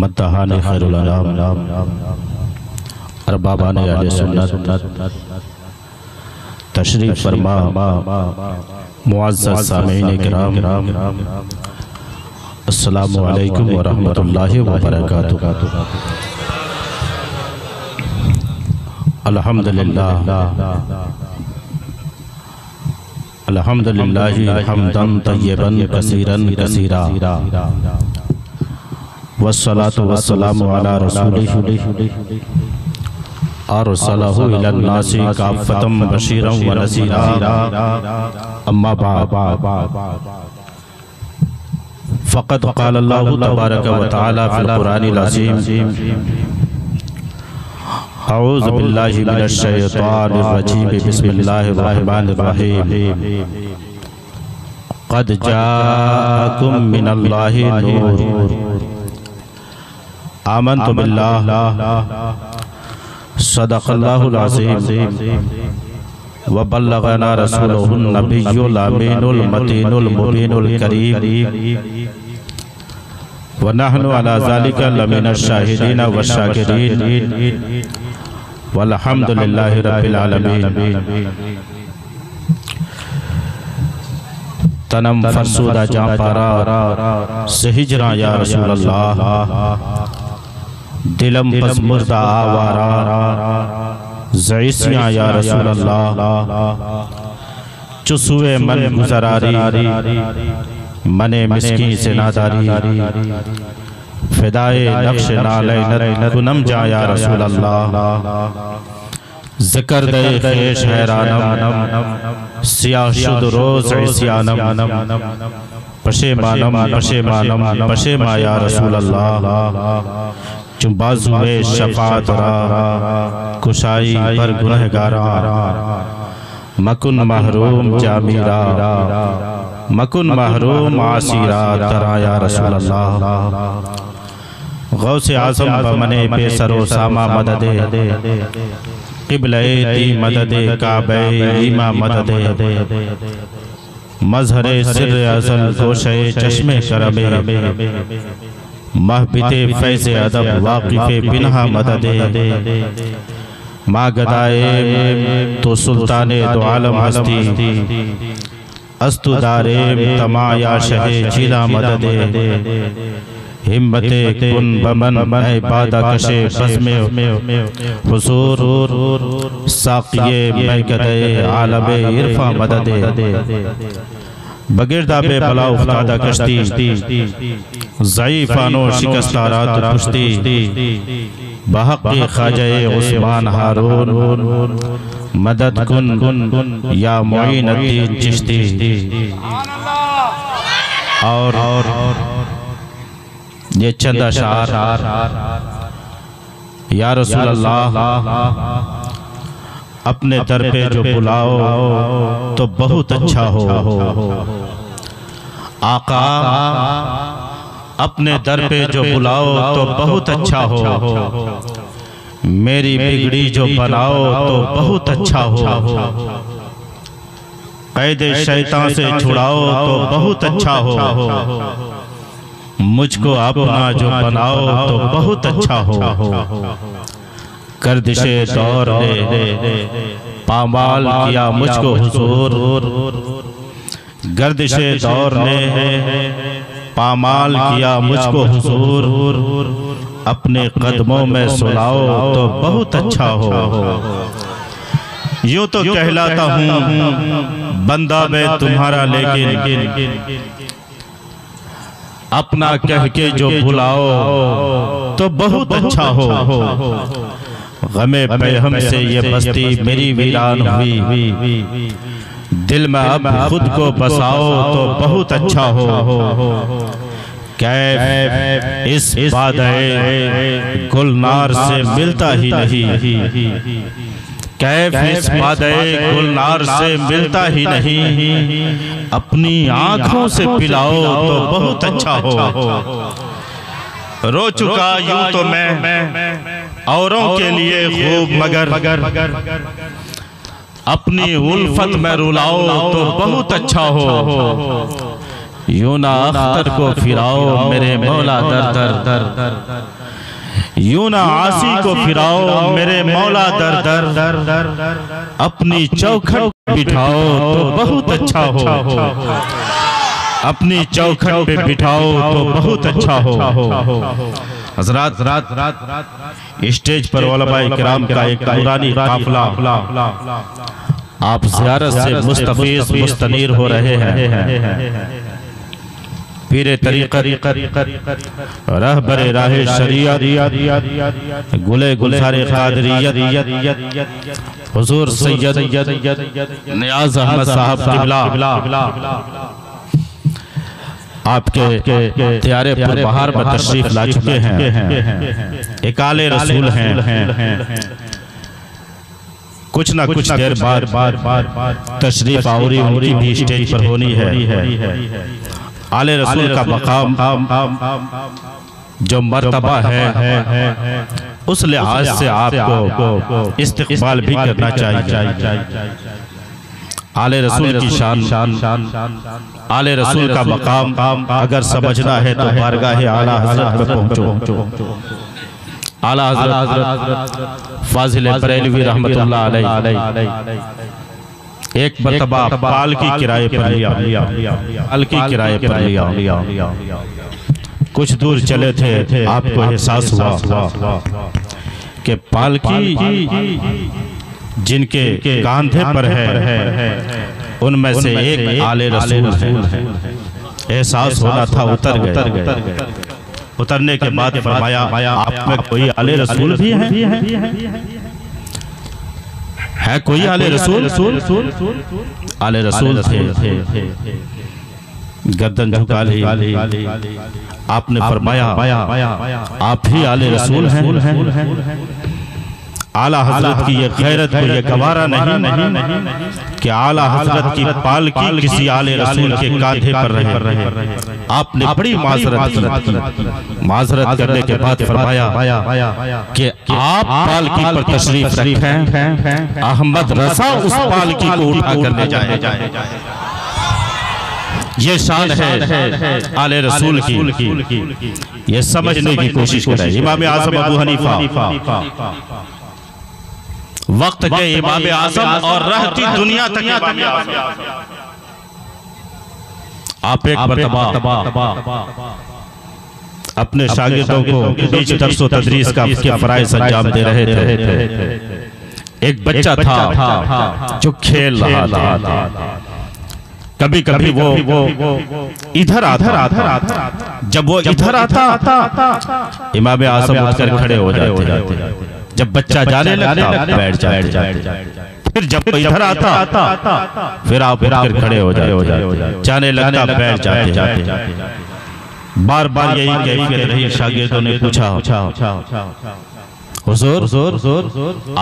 मद्दहाने खैरुल अनाम अरबाबाने अहले सुन्नत तशरीफ फरमा मुअज़्ज़ज़ सामीईन किराम अस्सलामु अलैकुम व रहमतुल्लाहि व बरकातुहू। अल्हम्दुलिल्लाह अल्हम्दुलिल्लाहि हम्दन तय्यबन कसीरन कसीरा वस्सलातु वस्सलामु अला रसूलिहि अरसलहु इलन नासि काफ़तम बशीरन व नज़ीरा। अम्मा बाद फ़क़द क़ाल अल्लाह तबारक व तआला फ़िल क़ुरानिल अज़ीम औज़ु बिल्लाहि मिनश शैतानिर रजीम बिस्मिल्लाहिर रहमानिर रहीम क़द जाअकुम मिनल्लाहि नूर आमनतु बिल्लाह सदक़ल्लाहुल अज़ीम व बल्लगना रसूलुहुन नबियुल अमीनुल मतीनुल मुबीनुल करीम व नहनु अला ज़ालिका लमिनश शाहिदीन व शाकिरीन वल्हम्दुलिल्लाहि रब्बिल आलमीन। तनम फरसूदा जां पारा से हिजरा या रसूल अल्लाह दिलम पस मुर्दा आवारा ज़ईसिया या रसूल अल्लाह चुसुए मन गुज़रारी मने मिस्की से नादारी फिदाए नक्श नालैन कुनम जा या रसूल अल्लाह ज़िक्र दे ख़ेश हैरानम सियाह शुद रोज़ इस्यानम पशेमानम पशेमानम पशेमा या रसूल अल्लाह चुम्बाज़ुए शफ़ाअत रा कुशाई पर गुनहगारा मकुन महरूम जामीरा मकुन महरूम आसीरा तरा या रसूल अल्लाह गौसे आज़म बमने पे सरो सामा मददे क़िबले दी मददे काबे ईमा मददे मज़हरे सिर अज़ल गोशे चश्मे करबे महबिते फैज़ अदब वाक़िफ़े बिन्हा मददे माँ गदाए तो सुल्ताने दो आलम हस्ती अस्तुदारे तमाया शहे जिला मददे हिम्मते कुन बमन मह बादा कशे बज़्मे हुज़ूर साक़िए मह गदाए आलमे इरफ़ा मददे बगिरदा बे बला उख्तादा कश्ती ज़ईफ़ानो शिकस्ता रात पुश्ती बहक़्क़ी ख़ाजाए उस्मान हारून मदद कुन या मुईनुद्दीन चिश्ती। और ये चंद अशआर या रसूल अल्लाह अपने दर पे जो बुलाओ तो बहुत अच्छा हो आका अपने दर पे जो बुलाओ तो बहुत अच्छा हो मेरी बिगड़ी जो बनाओ तो बहुत अच्छा हो कैद शैतान से छुड़ाओ तो बहुत अच्छा हो मुझको अपना जो बनाओ तो बहुत अच्छा हो गर्दिशे दौर ने पामाल किया मुझको हुजूर गर्दिशे दौर ने पामाल किया मुझको हुजूर अपने कदमों में सुलाओ तो बहुत अच्छा हो यूँ तो कहलाता हूँ बंदा मैं तुम्हारा लेकिन अपना कह के जो बुलाओ तो बहुत अच्छा हो गमे बेहम से ये बस्ती मेरी वीरान हुई दिल में अब खुद को बसाओ तो बहुत अच्छा हो कैफ इस बादए गुलनार से मिलता ही नहीं कैफ इस बादए गुलनार से मिलता ही नहीं अपनी आँखों से पिलाओ तो बहुत अच्छा हो रो चुका यूं तो मैं औरों के लिए खूब मगर अपनी उल्फत में रुलाओ तो बहुत अच्छा हो। यूं ना अख्तर को फिराओ मेरे मौला दर दर, यूं ना आसी को फिराओ मेरे मौला दर दर, अपनी चौखट बिठाओ तो बहुत अच्छा हो, अपनी चौखट पे बिठाओ तो बहुत अच्छा हो। हज़रात स्टेज पर उलमाए किराम का एक नूरानी काफिला आप ज़ियारत से मुस्तफीज मुस्तनीर हो रहे हैं। पीरे तरीक़त रहबरे राह शरीयत गुले गुलज़ारे क़ादरियत हुज़ूर सैयद नियाज़ अहमद साहब क़िबला आपके त्यारे पर बहार में तशरीफ ला चुके हैं। एक आले रसूल हैं। कुछ ना कुछ देर बाद तशरीफ आवरी भी स्टेज पर होनी है। आले रसूल का मकाम जो मर्तबा है उस लिहाज से आपको इस्तकबाल भी करना चाहिए। आले रसूल की शान आले रसूल का मकाम अगर समझना है तो बारगाहे आला हज़रत में पहुँचो। आला हज़रत फाजिल बरेलवी रहमतुल्लाह अलैह एक मरतबा पालकी किराए पर लिया। कुछ दूर चले थे आपको एहसास हुआ कि पालकी जिनके कांधे पर है उनमें से एक आले रसूल है। एहसास होना था, उतर गए। उतरने के बाद फरमाया आप में कोई आले रसूल भी हैं? है कोई आले रसूल? आले रसूल थे। गर्दन झुका ली आपने, फरमाया आप ही आले रसूल हैं। आला हजरत की ये खैरत को ये गवारा नहीं कि आला हजरत की पालकी किसी आले रसूल के कांधे पर रहे। आपने बड़ी माजरत की। माजरत करने के बाद फरमाया कि आप पालकी पर तशरीफ रखें, अहमद रसा उस पालकी को उठा कर ले जाए। ये शान है आले रसूल की। ये समझने की कोशिश करें। इमाम आज़म अबू हनीफा वक्त के इमाम आज़म और रहती दुनिया तक आप एक मर्तबा अपने शागिर्दों को बीच दर्सो तदरीस का फराइज अंजाम दे रहे थे। एक बच्चा था जो खेल रहा था। कभी वो इधर आता जब वो इधर आता इमाम आज़म उठकर खड़े हो जाते। जब बच्चा जाने लगता बैठ जाए। फिर जब इधर आता फिर आप खड़े हो जाए। जाने लगता बैठ जाए। बार बार यही कैफियत रही। शागिर्दों ने पूछा हुजूर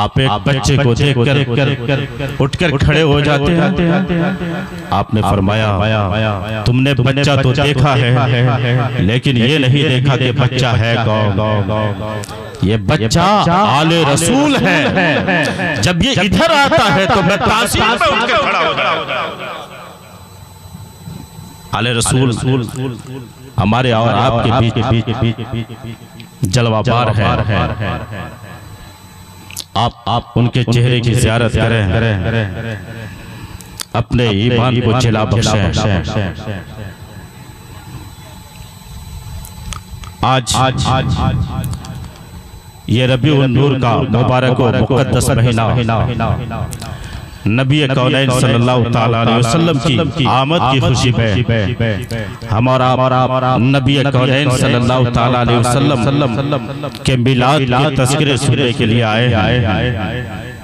आप एक बच्चे को देखकर उठकर खड़े हो जाते हैं। आपने फरमाया तुमने बच्चा तो देखा है लेकिन ये नहीं देखा कि बच्चा है कौन। ये बच्चा आले रसूल है। जब ये इधर आता है तो मैं तासीर में उठकर खड़ा हो जाऊं। आले रसूल हमारे और आपके बीच जलवाबार है। आप उनके चेहरे की ज़ियारत करें, अपने ईमान को जला बख्शें। आज ये रबीउल नूर का मुबारक और मुक़द्दस महीना नबी कौनैन सल्लल्लाहु तआला अलैहि वसल्लम की आमद की खुशी में हम और आप नबी कौनैन सल्लल्लाहु तआला अलैहि वसल्लम के मिलाद के तज़किरे सुनने के लिए आए हैं।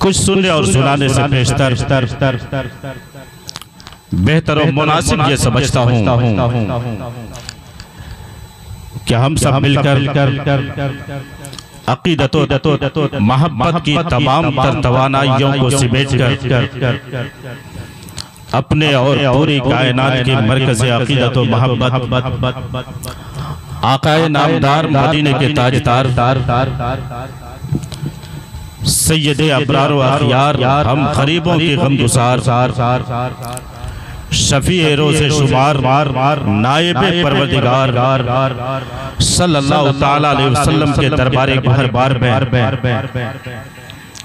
कुछ सुनने और सुनाने से बेहतर बेहतर और मुनासिब ये समझता हूँ कि हम सब मिलकर अक़ीदतों मोहब्बत की तमाम तवानाइयों को समेटकर अपने और पूरी कायनात के मरकज़ अक़ीदतों मोहब्बत आकाए नामदार मदीने के ताजदार सैयदे अब्रार व अखियार, हम गरीबों के गमगुसार, शफीए रोज़े शुमार, नायबे परवरदिगार सल्लल्लाहु तआला अलैहि वसल्लम के दरबारे हर बार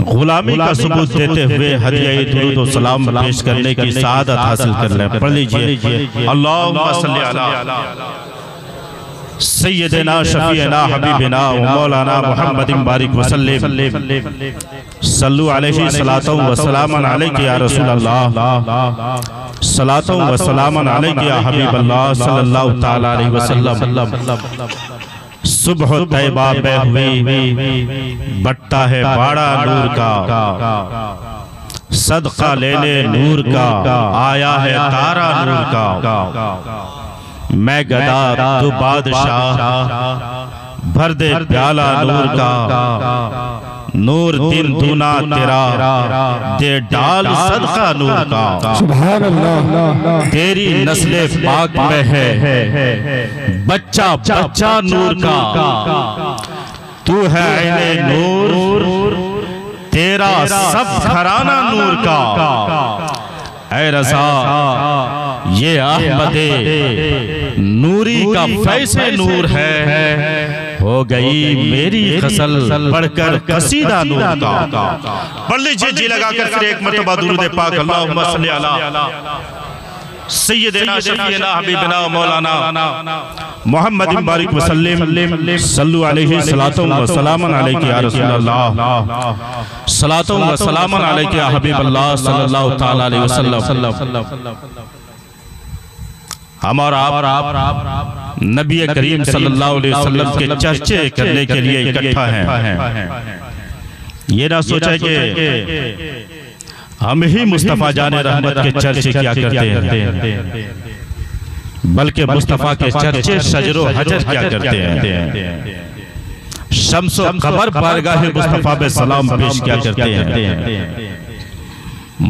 गुलामी का सबूत देते हुए हदिया दुरूद व सलाम पेश करने की सादत हासिल कर लें। पढ़ लीजिए, अल्लाहुम्मा सल्ली अला सैयदना शफीना हबीबना मौलाना मोहम्मद बारिक वसल्लम सल्लु अलैहि सलातो व सलामन अलैका या रसूल अल्लाह, सलातो व सलामन अलैका या हबीब अल्लाह सल्लल्लाहु तआला अलैहि वसल्लम। सुबह तैयबा बह हुई, बटता है बाड़ा नूर का, सदका ले ले नूर का, आया है तारा नूर का। मैं गदा तू बादशाह, भर दे प्याला नूर का, नूर दिन दूना तेरा, दे डाल सदका नूर का। सुभान अल्लाह, तेरी नस्ले पाक में है बच्चा बच्चा नूर का, तू है आईने नूर, तेरा सब घराना नूर का। ऐ रज़ा ये अहमदे नूरी का फैसे नूर है, हो गई मेरी फसल पढ़कर कसीदा नूर का। पढ़ लीजिए जी लगाकर फिर एक मर्तबा दुरूद पाक, अल्लाहुम्मा सल्ली अला सय्यदना शफीना हबीबना मौलाना मोहम्मद बारिक वसल्लम सल्लु अलैहि सलातो व सलामन अलैका या रसूल अल्लाह, सलातो व सलामन अलैका या हबीब अल्लाह सल्लल्लाहु तआला अलैहि वसल्लम। हम और आप नबी करीम सल्लल्लाहु अलैहि वसल्लम के चर्चे करने के लिए इकट्ठा हैं। ये ना सोचा कि हम ही मुस्तफ़ा जाने रहमत के चर्चे किया करते हैं, बल्कि मुस्तफ़ा के चर्चे शजरो हजर किया करते हैं, शम्सो खबर बारगाह मुस्तफ़ा पे सलाम पेश किया करते हैं,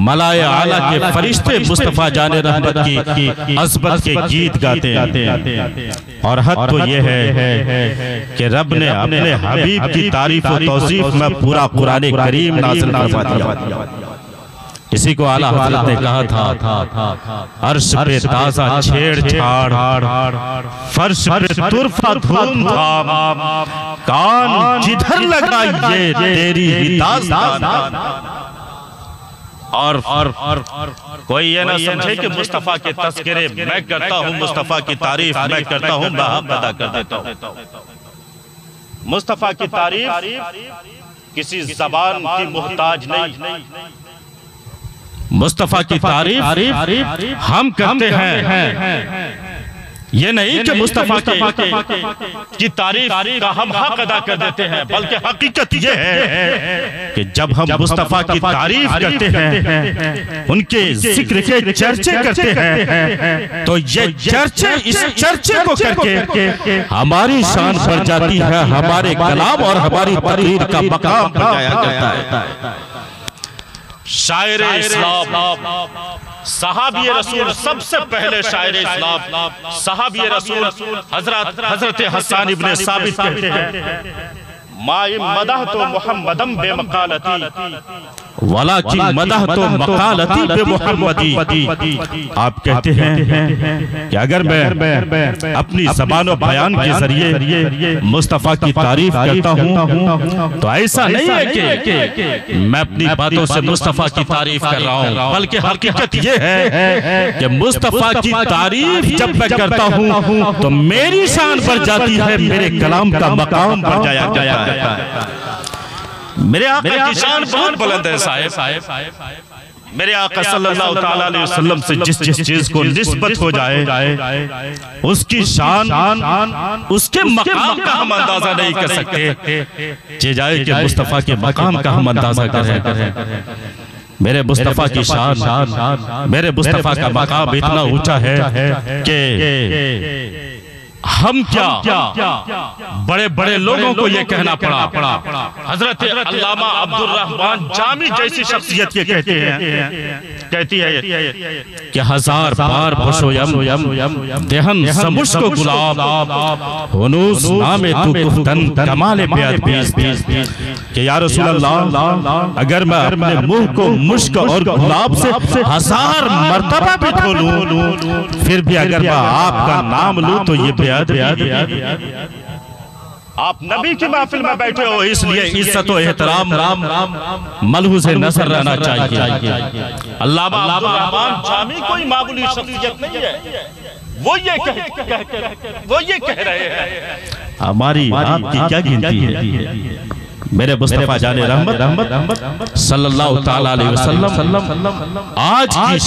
मलाए आला के फरिश्ते मुस्तफ़ा जाने रहमत की अस्बत के गीत गाते हैं। और हद तो ये है कि रब ने अपने हबीब की तारीफ और तौसीफ में पूरा कुरान करीम नाज़िल फरमा दिया। इसी को आला हज़रत ने कहा था, अर्श पे ताज़ा छेड़छाड़, फर्श पे तुरफा धूमधाम, कान जिधर लगा ये तेरी ही दास्तान। और कोई ये ना समझे कि मुस्तफ़ा के तस्करे मैं करता हूँ, मुस्तफ़ा की तारीफ मैं करता हूँ, बाहब अदा कर देता हूँ। मुस्तफ़ा की तारीफ किसी जबान की मोहताज नहीं, मुस्तफ़ा की तारीफ हम करते हैं। ये नहीं कि मुस्तफ़ा की तारीफ का हम हक अदा कर देते हैं, बल्कि हकीकत ये है कि जब हम मुस्तफ़ा की तारीफ करते हैं, उनके जिक्र के चर्चे करते हैं, तो ये चर्चे इस चर्चे को करके हमारी शान बढ़ जाती है, हमारे कलाम और हमारी तकरीर का मकाम बढ़ाया जाता है। शायर इस्लाम साहबी रसूल, सबसे पहले शायर इस्लाम साहबी रसूल हजरत हसन इब्ने साबित कहते हैं, माए मदह तो मोहम्मदम बे मकालती वला की मदह तो मकालती बे मोहम्मदी। आप कहते हैं कि अगर मैं अपनी ज़बान और बयान के जरिए मुस्तफ़ा की तारीफ करता हूँ, तो ऐसा नहीं है कि मैं अपनी बातों से मुस्तफ़ा की तारीफ कर रहा हूँ, बल्कि हकीकत ये है कि मुस्तफ़ा की तारीफ जब मैं करता हूँ तो मेरी शान बढ़ जाती है, मेरे कलाम का मकाम बढ़ जाया। मेरे आका की शान बहुत बुलंद है साहिब। मेरे आका सल्लल्लाहु तआला अलैहि वसल्लम से जिस चीज को निस्बत हो जाए, उसकी शान उसके मकाम का हम अंदाजा नहीं कर सकते, जे जाए कि मुस्तफ़ा के मकाम का हम अंदाजा करें। मेरे मुस्तफ़ा की शान, मेरे मुस्तफ़ा का मकाम इतना ऊंचा है कि हम क्या बड़े बड़े लोगों को ये कहना पड़ा। हजरत अल्लामा अब्दुल रहमान जामी जैसी शख्सियत के कहती है कि हजार बार बशोयम देहन समझ को गुलाब हुनूस नामे तू गुफ्तन कमाले बेअदबी कि या रसूल अल्लाह अगर मैं अपने मुंह को मुश्क और गुलाब से हजार मर्तबा भी धो लूं फिर भी अगर मैं आपका नाम लूं तो ये बेअदबी। आप नबी की महफिल में बैठे हो इसलिए इज्जत और एहतराम मलहू से नसर रहना चाहिए। अल्लामा अब्दुल रहमान जामी कोई मामूली शख्सियत नहीं है। वो ये कह रहे हैं हमारी आपकी क्या गिनती है। मेरे मुस्तफा जाने रहमत सल्लल्लाहु तआला अलैहि वसल्लम आज की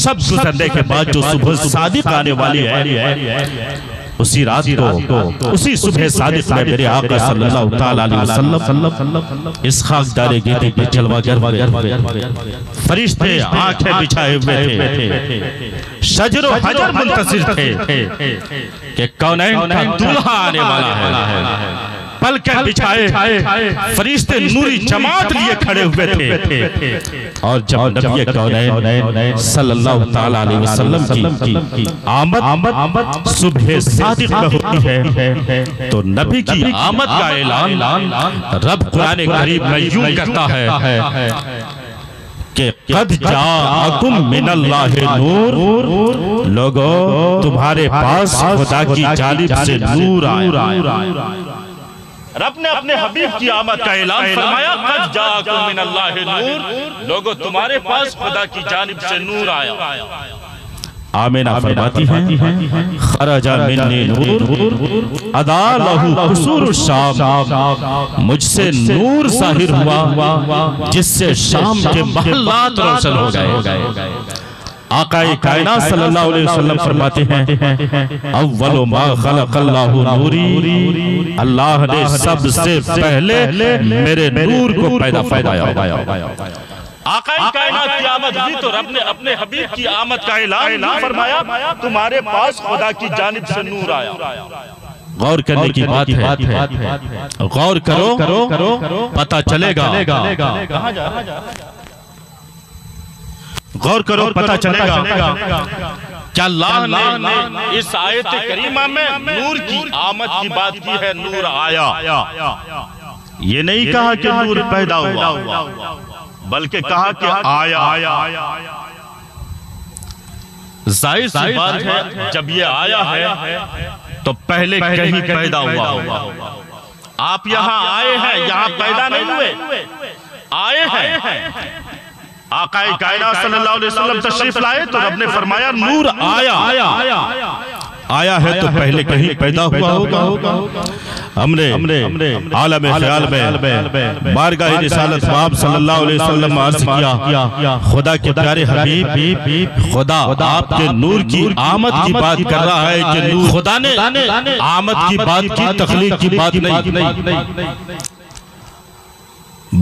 शब गुजरने के बाद जो सुबह सादिक आने वाली है उसी रात को उसी सुबह सादिक में मेरे आका सल्लल्लाहु तआला अलैहि वसल्लम इस खाकदारे गीते के जलवागर फरिश्ते आंखें बिछाए हुए थे, शजर और हजर मुंतज़िर थे कि कौनैन का दूल्हा आने वाला है। पलकें बिछाए फरिश्ते नूरी जमात लिए खड़े हुए थे और जब नबी कौनैन सल्लल्लाहु तआला अलैहि वसल्लम की आमद सुबह सादिक में होती है तो नबी की आमद का ऐलान रब कुरान करीम में यूं करता है कि कद जाअकुम मिनल्लाहि नूर, लोगों तुम्हारे पास खुदा की जानिब से नूर आया। रब ने अपने हबीब की आमद का ऐलान फरमाया कद जाअकुम मिनल्लाहि नूर, लोगों तुम्हारे पास खुदा की जानिब से नूर आया। आमेना फरमाती हैं खराजा मिन्नी नूर अदा लहू हुसूर शाम, मुझसे नूर साहिर हुआ जिससे शाम के महल्लात रोशन हो गए। आकाए कायनात सल्लल्लाहु अलैहि वसल्लम फरमाते हैं अव्वल मा खलक़ल्लाहु नूरी, अल्लाह ने सबसे पहले मेरे नूर को पैदा फरमाया। आकाए कायनात की आमद हुई तो रब ने अपने हबीब की आमद का ऐलान फरमाया तुम्हारे पास खुदा की जानिब से नूर आया। गौर करने की बात है, गौर करो पता चलेगा, गौर करो पता चलेगा क्या अल्लाह ने इस आयत करीमा में नूर की आमद की बात की है। नूर आया ये नहीं कहा कि नूर पैदा हुआ बल्कि कहा कि आया। जाहिर सी बात है जब ये आया है तो पहले कहीं पैदा हुआ। आप यहाँ आए हैं, यहाँ पैदा नहीं हुए, आए हैं। आकाए कायनात सल्लल्लाहु अलैहि वसल्लम तशरीफ लाए तो रब ने फरमाया नूर आया है तो पहले कहीं पैदा हुआ होगा। हमने आलम ख्याल में बारगाह रिसालत बाब सल्लल्लाहु अलैहि वसल्लम अर्ज किया खुदा के प्यारे हबीब खुदा आपके नूर की आमद की बात कर रहा है कि नूर खुदा ने आमद की बात की, तखलीक की बात नहीं।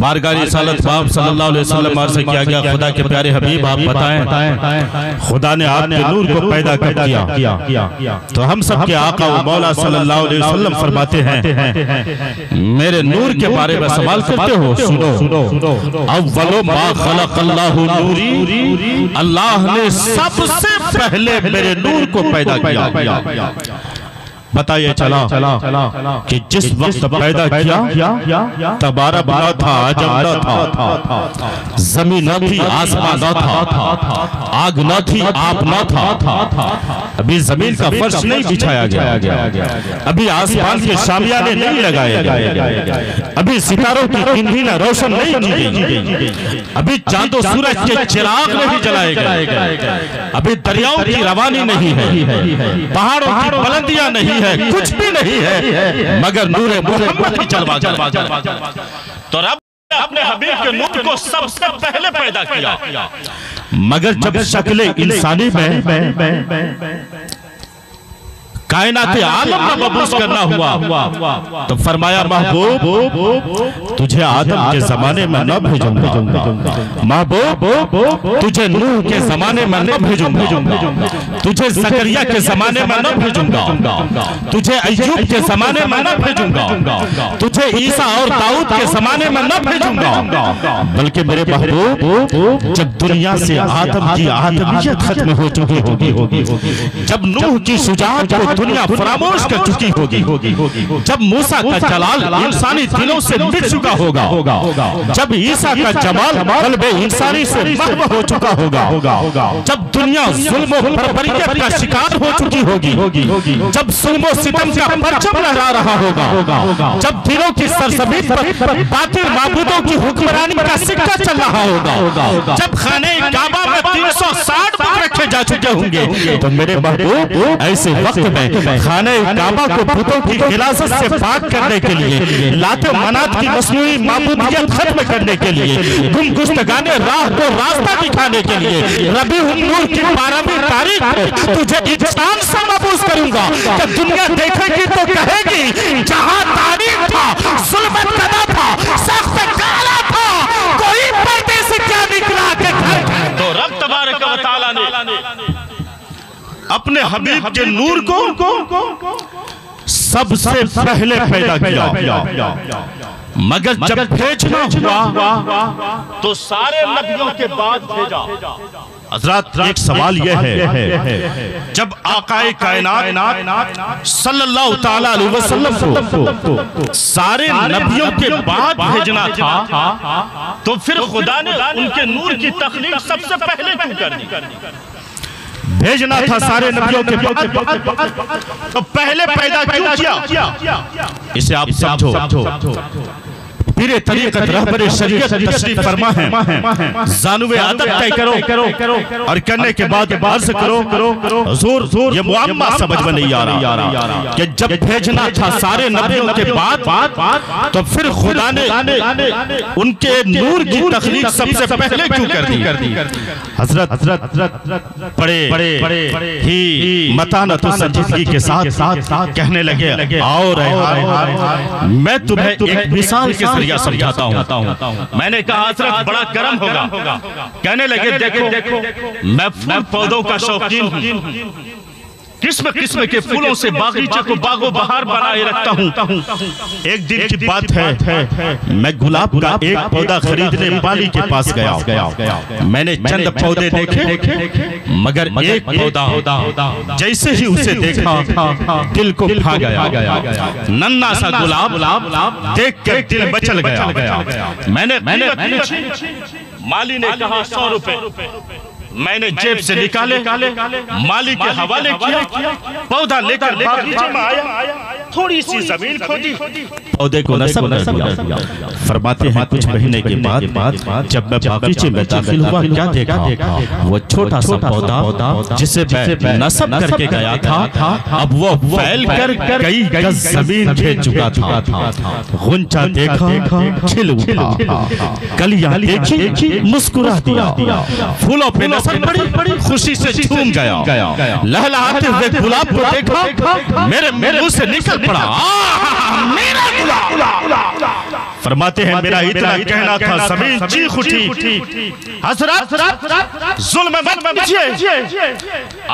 बारगाह रिसालत बाब सल्लल्लाहु अलैहि वसल्लम से किया गया खुदा के प्यारे हबीब आप बताएं खुदा ने आपके नूर को पैदा कर दिया तो हम सब के आका व मौला सल्लल्लाहु अलैहि वसल्लम फरमाते हैं मेरे नूर के बारे में सवाल करते हो सुनो अव्वल मा खलक़ल्लाहु नूरी, अल्लाह ने सबसे पहले मेरे नूर को पैदा किया। बताइए चला कि जिस वक्त पैदा किया तबारा बना था, आजम ना था, जमीन न थी, आसमान ना था, आग न थी, आप ना था। अभी जमीन का फर्श नहीं बिछाया गया, अभी आसमान के शामियाने नहीं लगाए गए, अभी सितारों की किरणें रोशन नहीं की गई, अभी चांद और सूरज के चिराग नहीं जलाए गए, अभी दरियाओं की रवानी नहीं है, पहाड़ों की बुलंदियां नहीं है, कुछ भी नहीं है मगर नूर मोहम्मद की जलवा। तो रब ने अपने हबीब के नूर को सबसे पहले पैदा किया मगर जब शक्ल इंसानी में कायनात आलम में मबूस करना हुआ तो फरमाया महबूब तुझे आदम के जमाने में न भेजूंगा, महबूब तुझे नूह के जमाने में न भेजूंगा, तुझे जकरिया के जमाने में न भेजूंगा, तुझे अय्यूब के जमाने में न भेजूंगा, तुझे ईसा और दाऊद के जमाने में न भेजूंगा, बल्कि मेरे महबूब जब दुनिया से आदम की आदमियत खत्म हो चुकी होगी, जब नूह की शुजाअत को दुनिया फरामोश कर चुकी होगी, जब मूसा का जलाल इंसानी दिलों से मिट चुका होगा, जब ईसा का जमाल कल्बे इंसानी से महव हो चुका होगा, जब दुनिया जुल्म और बर्बरियत का शिकार हो चुकी होगी, जब जुल्म और सितम का परचम लहरा रहा होगा, जब दिलों की सरजमीन पर बातिल माबूदों की हुक्मरानी का सिक्का चल रहा होगा, जब खाने काबा में 360 बुत रखे जा चुके होंगे, तो मेरे महबूब ऐसे वक्त में खाने काबा को बुतों की हिरासत से पाक करने के लिए, लाते मनात की मस्नूई माबूदियत खत्म करने के लिए, गुमगुस्तगाने राह को रास्ता दिखाने के लिए रबीउल अव्वल की 12वीं तारीख को तुझे इंसान से महफूज करूंगा कि दुनिया देखेगी तो कहेगी जहां तारीख था, जुल्मत कदा था, सख्त काला था, कोई पर्दे से क्या निकला के घर घर। तो रब तबारक व तआला ने अपने हबीब के नूर को सबसे पहले पैदा किया, मगर जब भेजना हुआ तो सारे नबियों के बाद भेजा। हजरात एक सवाल यह है, जब आकाए कायनात सल्लल्लाहु तआला अलैहि वसल्लम को सारे नबियों के बाद भेजना था तो फिर खुदा ने उनके नूर की तख्लीक सबसे पहले क्यों कर दी? भेजना था सारे नबियों के बाद तो पहले पैदा क्यों किया? इसे आप समझो। मेरे तरीक़त रहबरे शरीयत तशरीफ़ फरमा है, ज़ानुवे आदत तय करो और करने के बाद अर्ज़ करो हुज़ूर ये मुअम्मा समझ में नहीं आ रहा कि जब भेजना था सारे नबियों के बाद तो फिर खुदा ने उनके नूर की तख्लीक सबसे पहले क्यों कर दी? हज़रत बड़े ही मतानत और संजीदगी के साथ कहने लगे, आओ रेहान मैं तुम्हें एक मिसाल के जरिए समझाता हूँ। मैंने कहा हजरत बड़ा गर्म होगा। कहने लगे देखो मैं फूल पौधों का शौकीन हूँ, किस्म किस्म के फूलों से बागीचे को बागो बहार बनाए रखता हूँ। एक दिन की बात है, मैं गुलाब का एक पौधा खरीदने वाली के पास गया। मैंने चंद पौधे देखे मगर एक पौधा जैसे ही उसे देखा दिल को भा गया। नन्ना सा गुलाब देखकर दिल मचल गया। मैंने माली ने कहा 100 रुपए। मैंने जेब से निकाले माली के हवाले किया। पौधा लेकर बागीचे में आया, थोड़ी सी जमीन खोदी, पौधे को नस्ल दिया। फरमाते हैं कुछ महीने के बाद जब मैं बागीचे में दाखिल हुआ क्या देखा? वो छोटा सा पौधा जिसे मैं नस्ल करके गया था अब वो फैलकर कई गज जमीन घेर चुका था। गुंचा देखा खिल उठा, कलियां देखी मुस्कुरा दिया, फूलों पे बड़ी खुशी से झूम गया। लहलहाते हुए गुलाब को देखा मेरे मुंह से निकल पड़ा मेरा गुलाब। फरमाते हैं मेरा इतना कहना था जमीन चीख उठी, हजरत जुल्म मत कीजिए,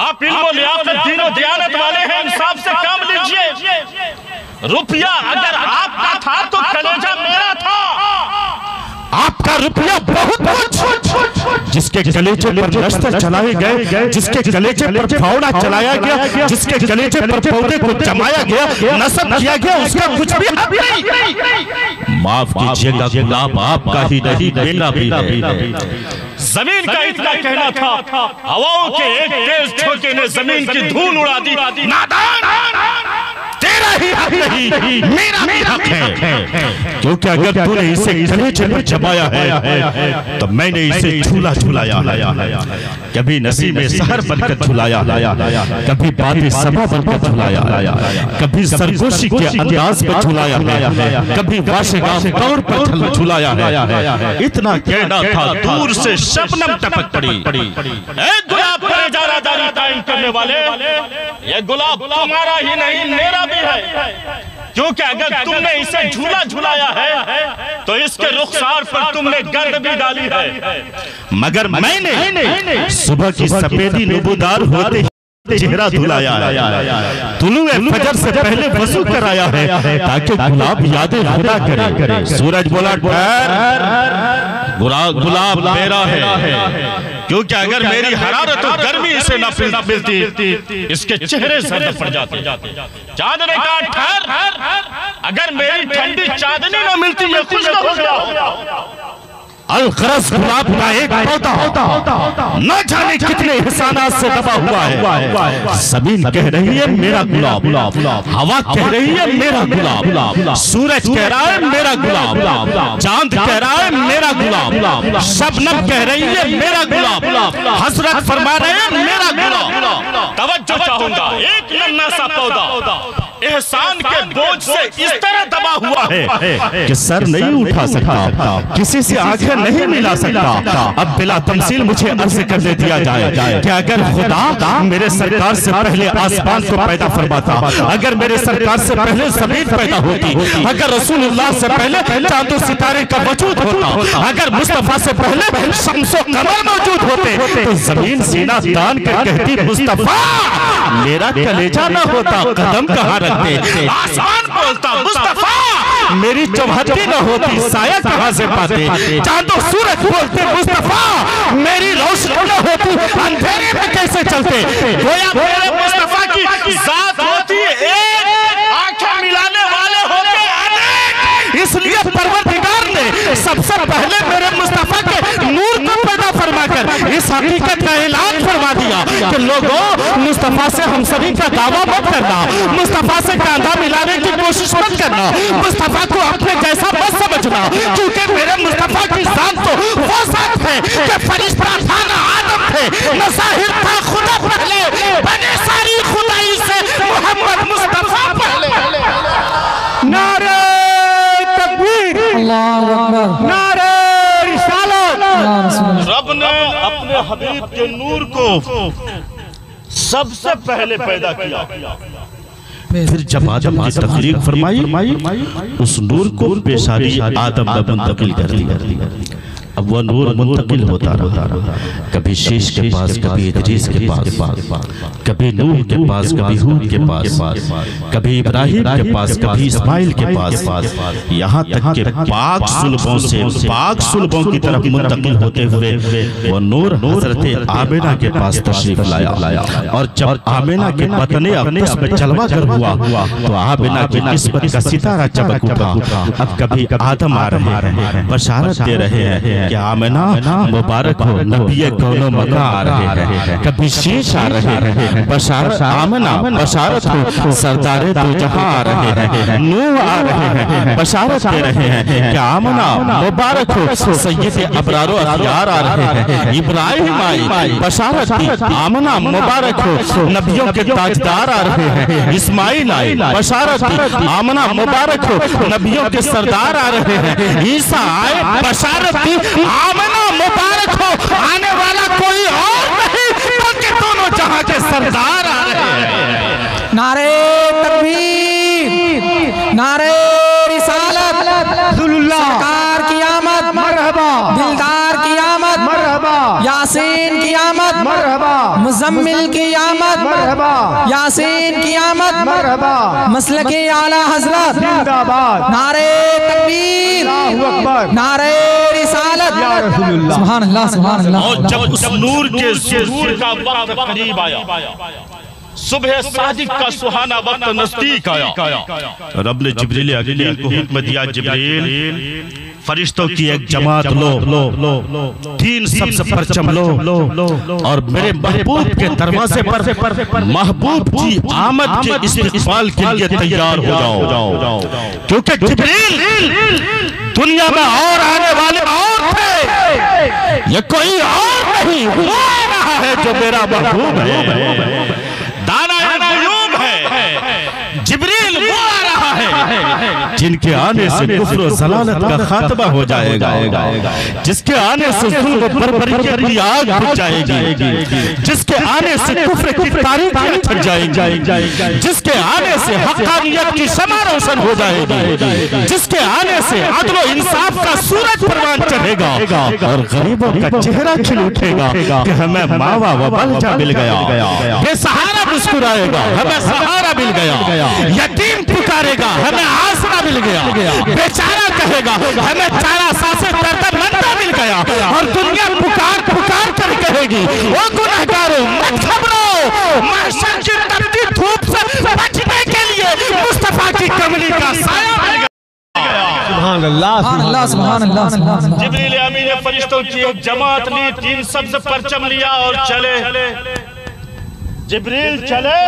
आप दीनो दयालत वाले हैं, इंसाफ से काम लीजिए। रुपया अगर आपका था तो कलेजा मेरा था, आपका रुपया बहुत जिसके कलेजे पर रास्ते चलाए गए, जिसके कलेजे पर फावड़ा चलाया गया, जिसके कलेजे पर पौधे को जमाया गया, नस्ब किया गया, उसका कुछ भी हक नहीं। माफ कीजिएगा गुलाब आपका ही नहीं मेरा भी है। जमीन का इतना कहना था, हवाओं के एक तेज झोंके ने जमीन की धूल उड़ा दी। नादान तेरा ही हक नहीं मेरा भी हक है, क्योंकि अगर तूने इसे कलेजे पर जमाया है तो मैंने इसे झूला झुलाया, कभी नसीबे सहर बनकर झुलाया, कभी बातें सभा बनकर झुलाया, कभी सरगोशी के अंदाज पर झुलाया, कभी वाशगाह तौर पर झुलाया। इतना कहना था दूर से शबनम टपक पड़ी। पहरादारी कायम करने वाले, ये गुलाब तुम्हारा ही नहीं मेरा भी है, क्योंकि अगर तुमने इसे झूला झुलाया है तो इसके रुखसार पर तुमने गर्द भी डाली है। मगर मैंने सुबह की सफेदी नबूदार होते चेहरा धुलाया है, तुलुए फजर से पहले वजू कराया है, ताकि गुलाब यादें खुदा करे। सूरज बोला, गुलाब मेरा है, क्योंकि अगर मेरी हरारत और गर्मी इसे ना मिलती, इसके चेहरे सर्द पड़ जाते। चांदनी का ठहर, अगर मेरी ठंडी चांदनी ना मिलती, मैं खुश ना हो जाऊं। अलखरस गुलाब का एक पौधा होता न जाने कितने एहसानात से दबा हुआ है। ज़मीन कह रही है मेरा गुलाब, हवा कह रही है मेरा गुलाब, सूरज कह रहा है मेरा गुलाब, चांद कह रहा है मेरा गुलाब, शबनम कह रही है मेरा गुलाब, हसरत फरमा रहे हैं मेरा गुलाब। तवज्जो चाहूंगा, एक नन्हा सा पौधा एहसान के बोझ से इस तरह दबा हुआ है कि सर नहीं उठा सकता, किसी से आंखें नहीं मिला सकता। अब बिला तमसील मुझे अर्ज कर दे दिया जाए कि अगर खुदा मेरे सरकार से पहले आसमान को पैदा फरमाता, अगर मेरे सरकार से पहले ज़मीन पैदा होती, अगर रसूलुल्लाह से पहले चांदो सितारे का वजूद होता, अगर मुस्तफ़ा से पहले शम्सो कमर मौजूद होते, तो जमीन सीना तान कर कहती मुस्तफ़ा मेरा कलेजा ना होता, कदम कहाँ रखते। आसमान बोलता मुस्तफ़ा मेरी चौहती न होती, साया कहाँ से पाते। चांदो सूरज बोलते मुस्तफ़ा मेरी रोशनी न होती, अंधेरे में कैसे चलते। गोया मेरे मुस्तफ़ा की जात होती एक, आंखें मिलाने वाले होते अनेक। इसलिए परवरदिगार ने सबसे पहले मेरे मुस्तफ़ा के नूर को पैदा फरमाकर इस हकीकत का ऐलान फरमा दिया कि लोगों मुस्तफ़ा से हम सभी का दावा मत करना, मुस्तफ़ा से कांधा मिलाने की कोशिश मत करना, मुस्तफ़ा को अपने जैसा मत समझना, क्योंकि मेरे मुस्तफ़ा की जान तो वो साथ है कि फरिश्ता था ना आदम थे ना साहिर था खुदा पहले बने, सारी खुदाई से मोहम्मद मुस्तफ़ा पहले। नारे तकबीर, नारे रिसालत। रब ने अपने हबीब के नूर को सबसे पहले पैदा किया, फिर जब आदम की तख्लीक फरमाई उस नूर को पेशानी आदम ने मुंतकिल कर दिया। अब वह नूर मुंतकिल होता रहा, कभी शीश के पास, कभी इदरीस के पास, कभी नूह के पास, कभी हूद के पास, कभी इब्राहिम के पास, कभी इस्माइल के पास, यहाँ तक के पाक सुल्बों से पाक सुल्बों की तरफ मुंतकिल होते हुए वह नूर हज़रत आमेना के पास तशरीफ लाया। और जब आमेना के बतने अक़दस में चलवा कर हुआ तो आमेना की किस्मत का सितारा चमक उठा। अब कभी आदम आ रहे हैं, बशारत दे रहे हैं कि आमेना मुबारक हो, नबी कौनो मका आ रहे हैं। कभी शीश आ रहे हैं, बशारत आमेना बशारत हो, सरदारे दो जहां आ रहे हैं, नूह आ रहे हैं, बशारत दे रहे हैं कि आमेना मुबारक हो, सैयद अबरार और अखियार आ रहे हैं, इब्राहिम आई बशारत दी आमेना मुबारक हो, नबियों के ताजदार आ रहे हैं, इस्माइल आई बशारत दी आमेना मुबारक हो, नबियों के सरदार आ रहे हैं, ईसा आए बशारत दी आमेना मुबारक हो, आने वाला कोई और नहीं बल्कि दोनों जहां के सरदार आ रहे हैं। नारे तकबीर, नारे रिसालत। सरकार की आमद मरहबा, दिलदार की आमद मरहबा, यासीन की आमद मरहबा, मुजम्मिल की आमद मरहबा, यासीन की आमद मरहबा, मसलक आला हजरत जिंदाबाद। नारे तकबीर, नारे रिसालत, या रसूलुल्लाह, सुभान अल्लाह, सुभान अल्लाह। और जब उस नूर के सुरूर का वक्त करीब आया, सुबह सादिक का सुहाना वक्त नजदीक आया, रब ने जिब्रील अकील को हुक्म दिया, जिब्रील फरिश्तों की एक जमात लो, तीन सबसे परचम लो और मेरे महबूब के दरवाजे पर महबूब की आमद के इस्तकबाल के लिए तैयार हो जाओ। क्योंकि जिब्रील दुनिया में और आने वाले और थे, ये कोई और नहीं वो रहा है जो मेरा महबूब है, दाना है, जिब्रील वो आ रहा है जिनके आने से कुफ्र और ज़लालत का खात्मा हो जाएगा, जिसके आने से ज़ुल्म और बर्बरियत की आग बुझ जाएगी, जिसके आने से कुफ्र की तारीख छट जाएगी, जिसके आने से हक़ानियत की शमा रोशन हो जाएगी, जिसके आने से अदल और इंसाफ का सूरज परवान चढ़ेगा और गरीबों का चेहरा खिल उठेगा कि हमें मावा व बलजा मिल गया, बेसहारा मुस्कुराएगा हमें सहारा मिल गया, यतीम पुकारेगा हमें आसरा मिल गया, बेचारा कहेगा हमें चारा सासे दर्दमंदा मिल गया और दुनिया पुकार पुकार कर कहेगी ओ गुनहगारों मत घबराओ, महशर की तपती धूप से बचने के लिए मुस्तफा की कमली का साया मिल गया। सुभान अल्लाह, सुभान अल्लाह, सुभान अल्लाह। जिब्रील अमीन ने फरिश्तों की एक जमात ली, तीन सब्ज परचम लिया और चले। जिब्रील चले,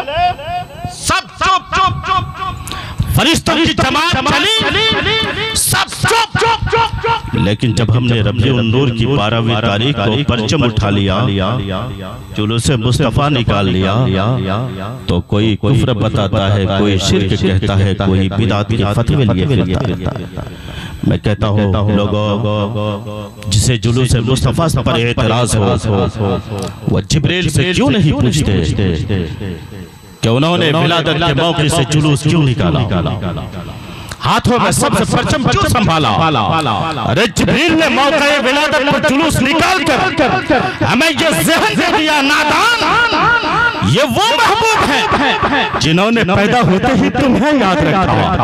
सब चुप चुप, फरिश्तों की जमात चली, सब चुप चुप। लेकिन जब हमने रबीउल नूर की 12वीं तारीख को परचम उठा लिया, जुलूस मुस्तफा निकाल लिया, तो कोई कुफ्र बताता है, कोई शिर्क कहता है, कोई बिदअत के फतवे लिए कहता है। मैं कहता हूँ लोगों, जिसे जुलूस मुस्तफा पर एतराज हो वो जिब्रील से क्यों नहीं पूछते कि उन्होंने विलादत के मौके से जुलूस क्यों निकाला, हाथों में सबसे परचम क्यों संभाला। अरे जिब्रील ने मौके विलादत पर जुलूस निकाल कर हमें ये ज़हन दे दिया, नादान ये वो महबूब है जिन्होंने पैदा होते ही तुम्हें याद रखा,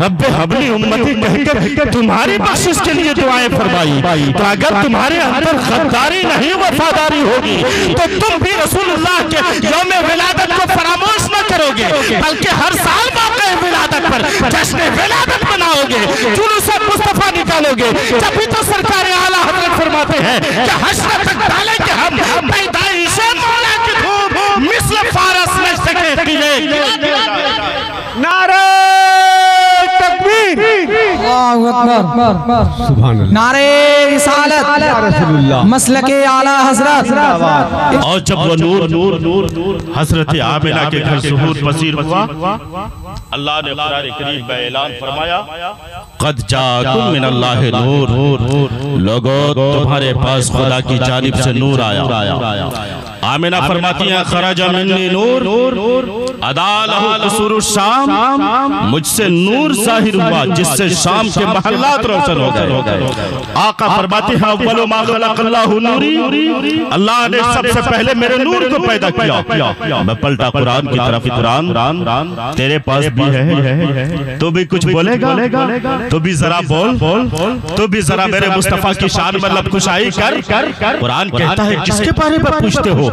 रब हबली उम्मती कहकर तुम्हारी बख्शिश के लिए दुआएं फरमाई। तो अगर तुम्हारे अंदर गद्दारी नहीं वफादारी होगी तो तुम भी रसूलुल्लाह के यौम विलादत को फरामोश न करोगे, बल्कि हर साल मौके विलादत पर जश्न विलादत मनाओगे, जुलूस मुस्तफा निकालोगे। तभी तो सरकार आला हजरत फरमाते हैं कि हश्र तक डालेंगे हम पैदाइशे मौला की धूप, मिस्र फारस में सके किले। नारा नारे रिसालत, मसलके आला हजरत। और जब वो नूर हजरत आमिना के घर सुहूर पसीर हुआ, अल्लाह ने कुरान करीम में ऐलान फरमाया कद जाकुम मिनल्लाहि नूर, लोगों तुम्हारे पास खुदा की जानिब से नूर आया। आमिना फरमाती हैं खराजा मिन्नी नूर अदालहु कसूरु शाम, मुझसे नूर जाहिर हुआ जिससे शाम के महल्लात रोशन हो गए। आका फरमाते हैं अव्वलु मा खलक़ल्लाहु नूरी, अल्लाह ने सबसे पहले मेरे नूर को पैदा किया। मैं पलटा कुरान की तरफ, कुरान तेरे पास भी है, तो भी कुछ बोलेगा, तो भी जरा बोल, तो भी जरा मेरे मुस्तफा की शान में लबकुशाई कर। कुरान कहता है जिसके बारे में पूछते हो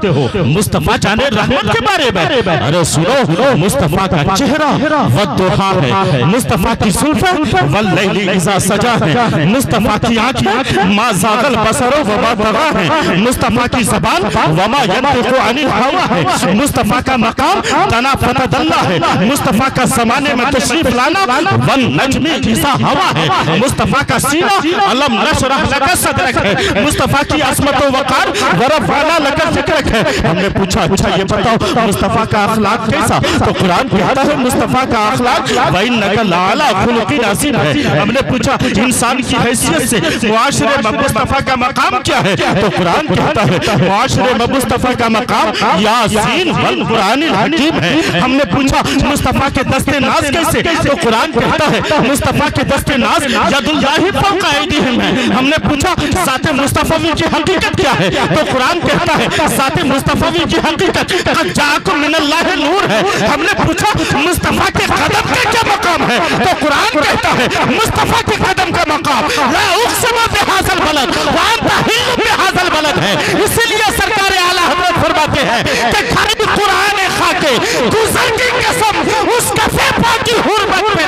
मुस्तफा जाने रहमत के बारे में, अरे सुनो मुस्तफा का चेहरा वद्दुहा है, मुस्तफा की सुल्फा वल्लैली इज़ा सजा है, मुस्तफा की आँखें मा ज़ाग़ल बसरो वमा तग़ा है, मुस्तफा की ज़बान वमा यंतिक़ु अनिल हवा है, मुस्तफा का मकाम तना फतदल्ला है, मुस्तफा का ज़माने में तशरीफ़ लाना वन नज्मी इज़ा हवा है, मुस्तफा का सीना अलम नशरह लका सदरक है, मुस्तफा की असमत व वक़ार वरफ़अना लका ज़िक्रक है। हमने पूछा अच्छा ये बताओ मुस्तफा का अखलाक कैसा, तो कुरान कहता है मुस्तफा का अखलाक व इन्नका लाला खुलुक़िन अज़ीम है। हमने पूछा इंसान की हैसियत से मुआशरे में मुस्तफा का मकाम क्या है, तो कुरान कहता है मुआशरे में मुस्तफा का मकाम यासीन वल कुरानिल हकीम है। हमने पूछा मुस्तफा के दस्ते नाज कैसे, तो कुरान कहता है मुस्तफा के दस्ते नाज यदुल्लाहि फौका ऐदीहिम है। हमने पूछा साथे मुस्तफावी की हकीकत क्या है, तो कुरान कहता है साथे मुस्तफावी की हकीकत कद जाकुम मिनल्लाहि नूर है। हमने पूछा मुस्तफा के कदम का क्या मकाम है, तो कुरान कहता है मुस्तफा के कदम का मकाम ला उक़सिमु बिहाज़ल बलद व अंता हिल्लु बिहाज़ल बलद है। इसीलिए सरकार आला हजरत फरमाते हैं कि खरीब कुरान खा के गुज़र की कसम उस कफे पाकी हुर्मत पे।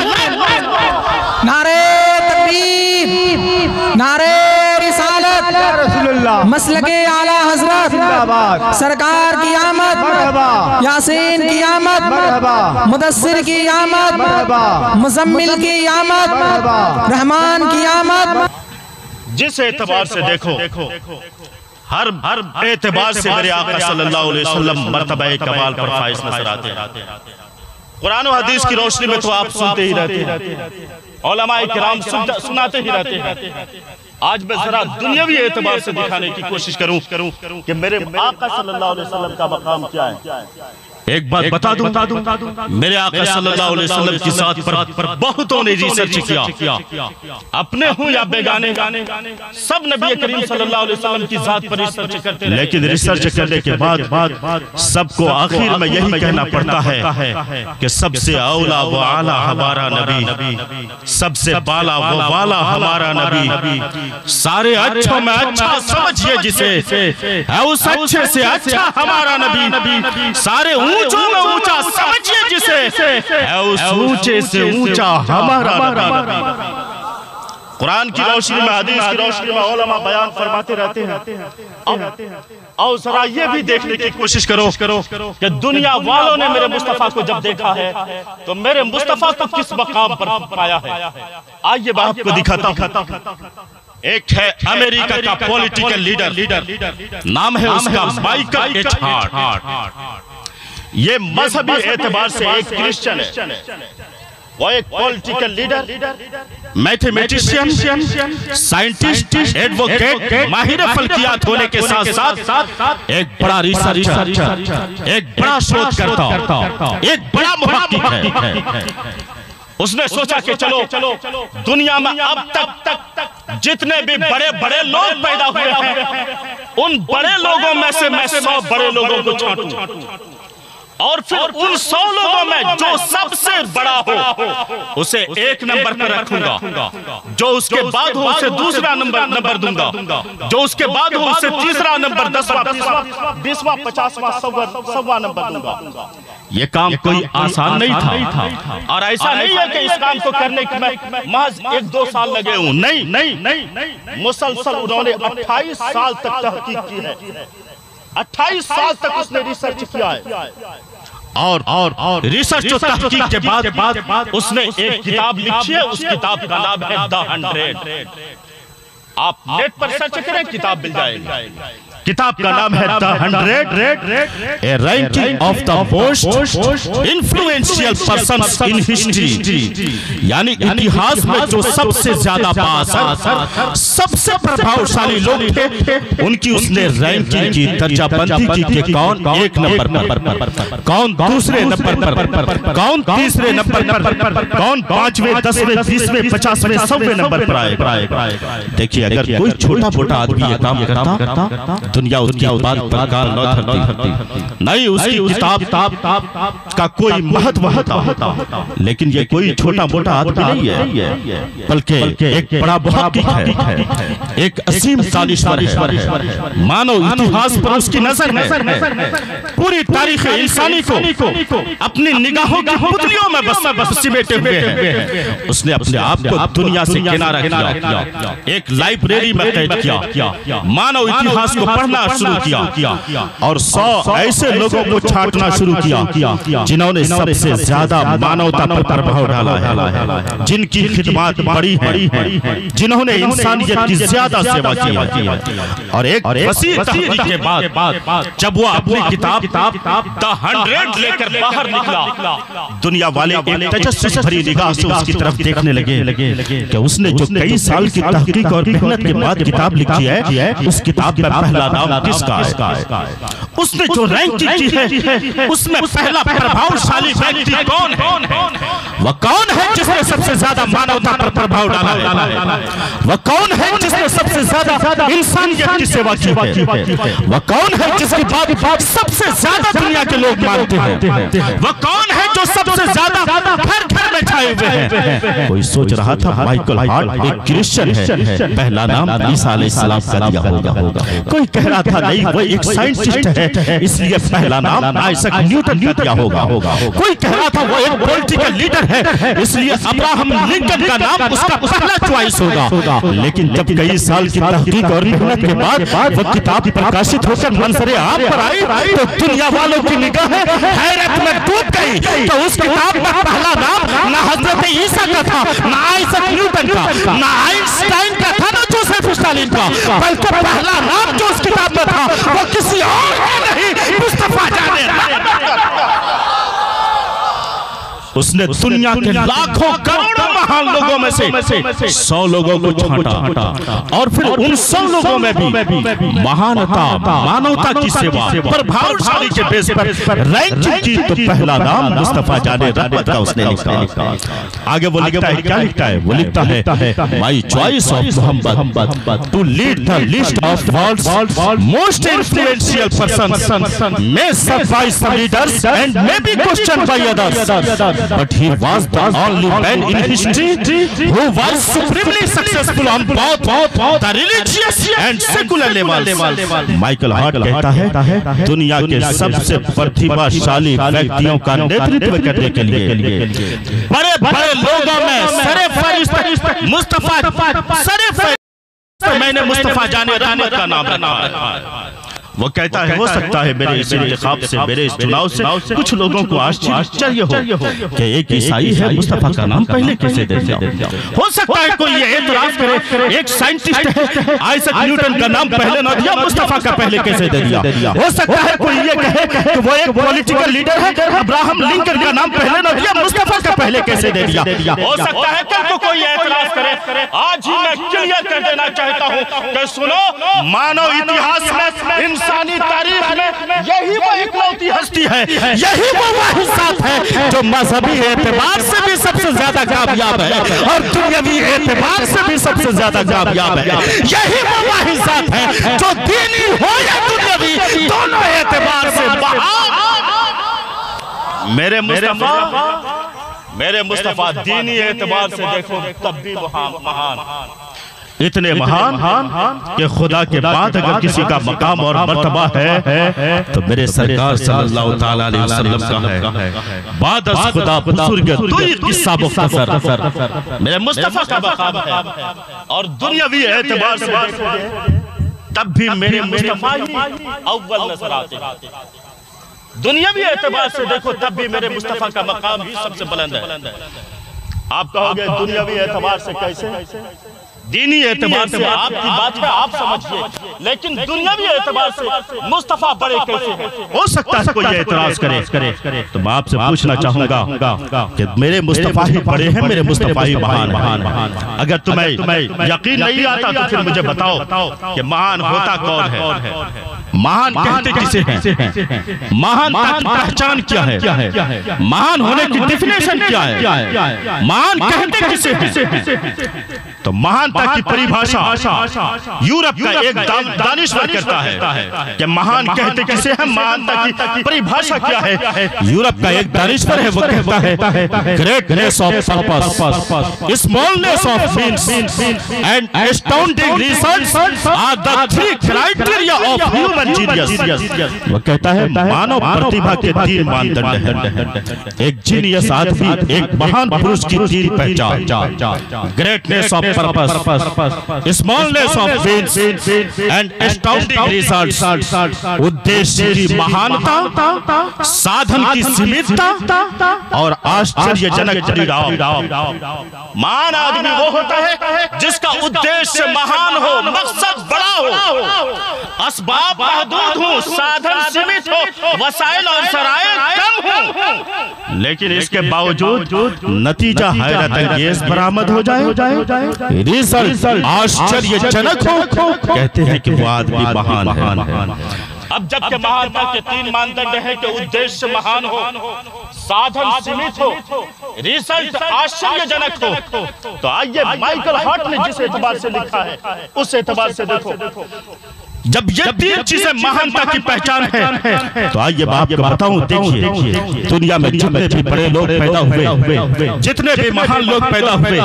नारे तकबीर, नारे रिसालत, मसलके आला हजरत, सरकार की आमद, यासीन की आमद, मुदस्सिर की आमद, मुजम्मिल की आमद, रहमान की आमद। जिस एतबार से देखो हर एतबार से मेरे आका सल्लल्लाहु अलैहि वसल्लम मर्तबा कमाल पर फाइज नजर आते हैं। कुरान और हदीस की रोशनी में तो आप सुनते ही रहते हैं। उलमाए किराम सुनाते ही रहते हैं। आज मैं जरा दुनियावी एतबार से दिखाने की कोशिश करूँ कि मेरे आका सल्लल्लाहु अलैहि वसल्लम का मकाम क्या है। एक बात बता दूं, मेरे आका सल्लल्लाहु अलैहि वसल्लम की साथ पर बहुतों ने रिसर्च किया, अपने हों या बेगाने, सब नबी करीम सल्लल्लाहु अलैहि वसल्लम की साथ पर रिसर्च करते रहे। लेकिन रिसर्च करने के बाद सबको आखिर में यही कहना पड़ता है कि सबसे औला व आला हमारा नबी, सबसे बाला व वाला हमारा नबी। सारे अच्छों में अच्छा समझिए जिसे है, उस अच्छे से अच्छा हमारा नबी। सारे ऊंचों में ऊंचा समझिए जिसे, उस ऊंचे से ऊंचा हमारा नबी। कुरान की रोशनी में, हदीस की रोशनी में उलमा बयान फरमाते रहते हैं। और जरा ये भी देखने की कोशिश करो कि दुनिया वालों ने मेरे मुस्तफा को जब देखा है तो मेरे मुस्तफा को किस मकाम पर पाया है। आइए बाप को दिखाता। एक है अमेरिका का पॉलिटिकल लीडर, नाम है उसका माइकल एच हार्ट। ये मजहबी एतबार से एक क्रिश्चियन है, वो एक political leader, mathematician, scientist, advocate, माहिर फल्कियात होने के साथ साथ एक बड़ा रिसर्चर, एक बड़ा शोधकर्ता, एक बड़ा मुहक्किक है। उसने सोचा कि चलो दुनिया में अब तक जितने भी बड़े बड़े लोग पैदा हुए हैं उन बड़े लोगों में से मैं 100 बड़े लोगों को छांटूं और फिर उन 100 लोगों में जो सबसे बड़ा हो उसे 1 नंबर पर रखूंगा, जो उसके बाद हो उसे दूसरा नंबर दूंगा, जो उसके बाद हो उसे तीसरा नंबर, 10वां, 50वां, 100वां नंबर दूंगा। ये काम कोई आसान नहीं था और ऐसा नहीं है कि इस काम को करने के महज 1-2 साल लगे हूँ। नहीं, मुसलसल उन्होंने 28 साल तक तहकीक की है, 28 साल तक उसने रिसर्च किया है और रिसर्च और तहकीक के बाद उसने एक किताब लिखी है। उस किताब का नाम है 100। आप नेट पर सर्च करें, किताब मिल जाएगी। किताब का नाम है 100 a ranking of the most influential persons in history, यानी इतिहास में जो सबसे ज्यादा बाअसर, सबसे प्रभावशाली लोग थे उनकी उसने रैंकिंग की, दर्जाबंदी की कि कौन 1 नंबर पर, कौन 2 नंबर पर, कौन 3 नंबर पर, कौन 5वें, 10वें, 20वें, 50वें, 100वें नंबर पर आएगा। देखिए, अगर कोई छोटा मोटा आदमी ये काम करता दुनिया उसकी बात पर गाल न धरती, नहीं उसकी किताब का कोई महत्व होता। लेकिन ये कोई छोटा मोटा आदमी नहीं है, बल्कि एक बड़ा मुहक्किक है, एक असीम साजिशवर है। मानव इतिहास पर उसकी नजर है, पूरी तारीख इंसानी को अपनी निगाहों की पुतलियों में बस सिमटे हुए है। उसने अपने आप को दुनिया से किनारा किया, एक लाइब्रेरी में कैद किया, मानव इतिहास को पढ़ना शुरू किया और 100 ऐसे लोगों को छांटना शुरू किया जिन्होंने सबसे ज्यादा मानवता पर प्रभाव डाला है, जिनकी खिदमत बड़ी है, जिन्होंने इंसानियत की ज्यादा सेवा की। और एक वसीह तहकीक के बाद जब वो अपनी किताब 100 लेकर बाहर निकला, दुनिया वाले एक तजस्सुस भरी निगाह से उसकी तरफ देखने लगे कि उसने जो कई साल की तहकीक और मेहनत के बाद किताब लिखी है, उस किताब में पहला नाम किसका है, उसने जो रैंकिंग की है उसमें पहला प्रभावशाली व्यक्ति कौन है, वह कौन है जिसने सबसे ज्यादा मानवता पर प्रभाव डाला है, वह कौन है जिसने सबसे ज्यादा इंसानियत की सेवा की है, वह कौन है जिसकी बात सबसे ज्यादा दुनिया के लोग मानते हैं, वह कौन है जो सबसे ज्यादा घर में छाए हुए हैं। कोई सोच रहा था माइकल हार्ट एक क्रिश्चियन है, पहला नाम ईसा अलैहिस्सलाम का दिया होगा। कोई कह रहा था नहीं वो एक साइंटिस्ट है, इसलिए पहला नाम आइजक न्यूटन का होगा। कोई कह रहा था वो एक पॉलिटिकल लीडर है, इसलिए अब्राहम लिंकन का नाम उसका पहला चॉइस होगा। लेकिन जब कई साल की तहकीक और मेहनत के बाद वो किताब प्रकाशित होकर मंजरे आम पर आई तो दुनिया वालों की निगाहें हैरत में डूब गई। तो उस किताब में पहला नाम ना हजरत ईसा का था, ना आइजक न्यूटन का, ना आइंस्टाइन का था, ना जोसेफ स्टालिन का, बल्कि पहला नाम जो उस किताब में था वो किसी और नहीं मुस्तफा जाने। उसने दुनिया के लाखों करोड़ों महान लोगों में से 100 लोगों को छांटा और फिर उन 100 लोगों में भी महानता मानवता की सेवा प्रभावशाली के बेस पर रैंक की तो पहला नाम मुस्तफा जाने रहमत का उसने लिखा। आगे वो लिखता है, क्या लिखता है? वो लिखता है my choice of Mohammad to lead the list of world's most influential person में surprise leaders and may be question by others but he was the only man in history who was supremely successful on both the religious and secular levels। Michael Hart कहता है दुनिया के सबसे प्रतिभाशाली व्यक्तियों का नेतृत्व करने के लिए बड़े बड़े लोगों में सरे मुस्तफा सरे मैंने मुस्तफा जाने रहमत का नाम रखा। वो कहता है हो सकता है मेरे इस इंतखाब से मेरे इस चुनाव से कुछ लोगों को आश्चर्य हो कि एक ईसाई है मुस्तफा का नाम पहले कैसे दे दिया। हो सकता है कोई ये एतराज करे एक साइंटिस्ट है आइजैक न्यूटन का नाम पहले ना दिया मुस्तफा का पहले कैसे दे दिया। हो सकता है कोई ये कहे कि वो एक पॉलिटिकल लीडर है अब्राहम लिंकन का नाम पहले ना दिया मुस्तफा का पहले कैसे दे दिया। हो सकता है कल को कोई एतराज करे। आज ही मैं क्लियर कर देना चाहता हूँ कि सुनो मानव इतिहास में इंसानी तारीफ में यही वो इकलौती हस्ती है, यही वो हिस्सा है जो मजहबी एतबार से भी सबसे ज्यादा कामयाब है और दुनियावी एतबार से भी सबसे ज्यादा कामयाब है। यही वो हिस्सा है जो दीनी हो या दुनियावी दोनों एतबार से बहार। मेरे मुस्तफा दीनी एतबार से देखो तब भी महान इतने महान कि खुदा के बाद अगर किसी का मकाम और मर्तबा है तो मेरे सरकार सल्लल्लाहु तआला अलैहि वसल्लम का है। बाद अस खुदा बुजुर्ग दुई किस्सा मुख्तसर मेरे मुस्तफा का मकाम है और दुनियावी एतबार से तब भी मेरे मुस्तफा ही अव्वल नजर आते हैं। दुनियावी एतबार से देखो तब भी मेरे मुस्तफा का मकाम ही सबसे बुलंद है। आप कहोगे दुनियावी एतबार से कैसे? दीनी एतबार से आपकी बात है, आप समझिए, लेकिन दुनियावी एतबार से मुस्तफा बड़े कैसे हैं? हो सकता है कोई एतराज करे तो मैं आपसे पूछना चाहूंगा कि मेरे मुस्तफा ही बड़े हैं, मेरे मुस्तफा ही महान। अगर तुम्हें यकीन नहीं आता तो फिर मुझे बताओ कि महान होता कौन है? महान कहते किसे हैं? महानता की पहचान क्या है? महान होने की डेफिनेशन क्या है? महान कहते किसे हैं? तो महानता की परिभाषा यूरोप का एक दानिश्वर करता है कि महान कहते किसे हैं? महानता की परिभाषा क्या है? यूरोप का एक दानिश्वर है वो कहता है greatness of purpose, smallness of means and astounding research are the three criteria of human. वो कहता है मानव प्रतिभा के तीन मानदंड हैं, एक जीनियस आदमी, एक महान पुरुष की तीन पहचान, greatness of purpose, smallness of means and astounding results. उद्देश्य की महानता, साधन की सीमितता और आश्चर्यजनक परिणाम। महान आदमी वो होता है जिसका उद्देश्य महान हो, मकसद बड़ा हो, असबाब महदूद हूँ, साधन सीमित हो, वसाइल और सराय कम हो, लेकिन इसके बावजूद नतीजा हैरत अंगेज बरामद हो जाए, रिजल्ट आश्चर्यजनक हो, कहते हैं कि वो आदमी महान है। अब जबकि महानता के तीन मानदंड हैं कि उद्देश्य महान हो, साधन सीमित हो, रिजल्ट आश्चर्यजनक हो, तो आइए माइकल हार्ट ने जिस एतबार से लिखा है उस एतबार से देखो। जब ये तीन चीजें महानता की पहचान है तो आइए आपको बताऊं, देखिए दुनिया में जितने भी बड़े लोग पैदा हुए, जितने भी महान लोग पैदा हुए,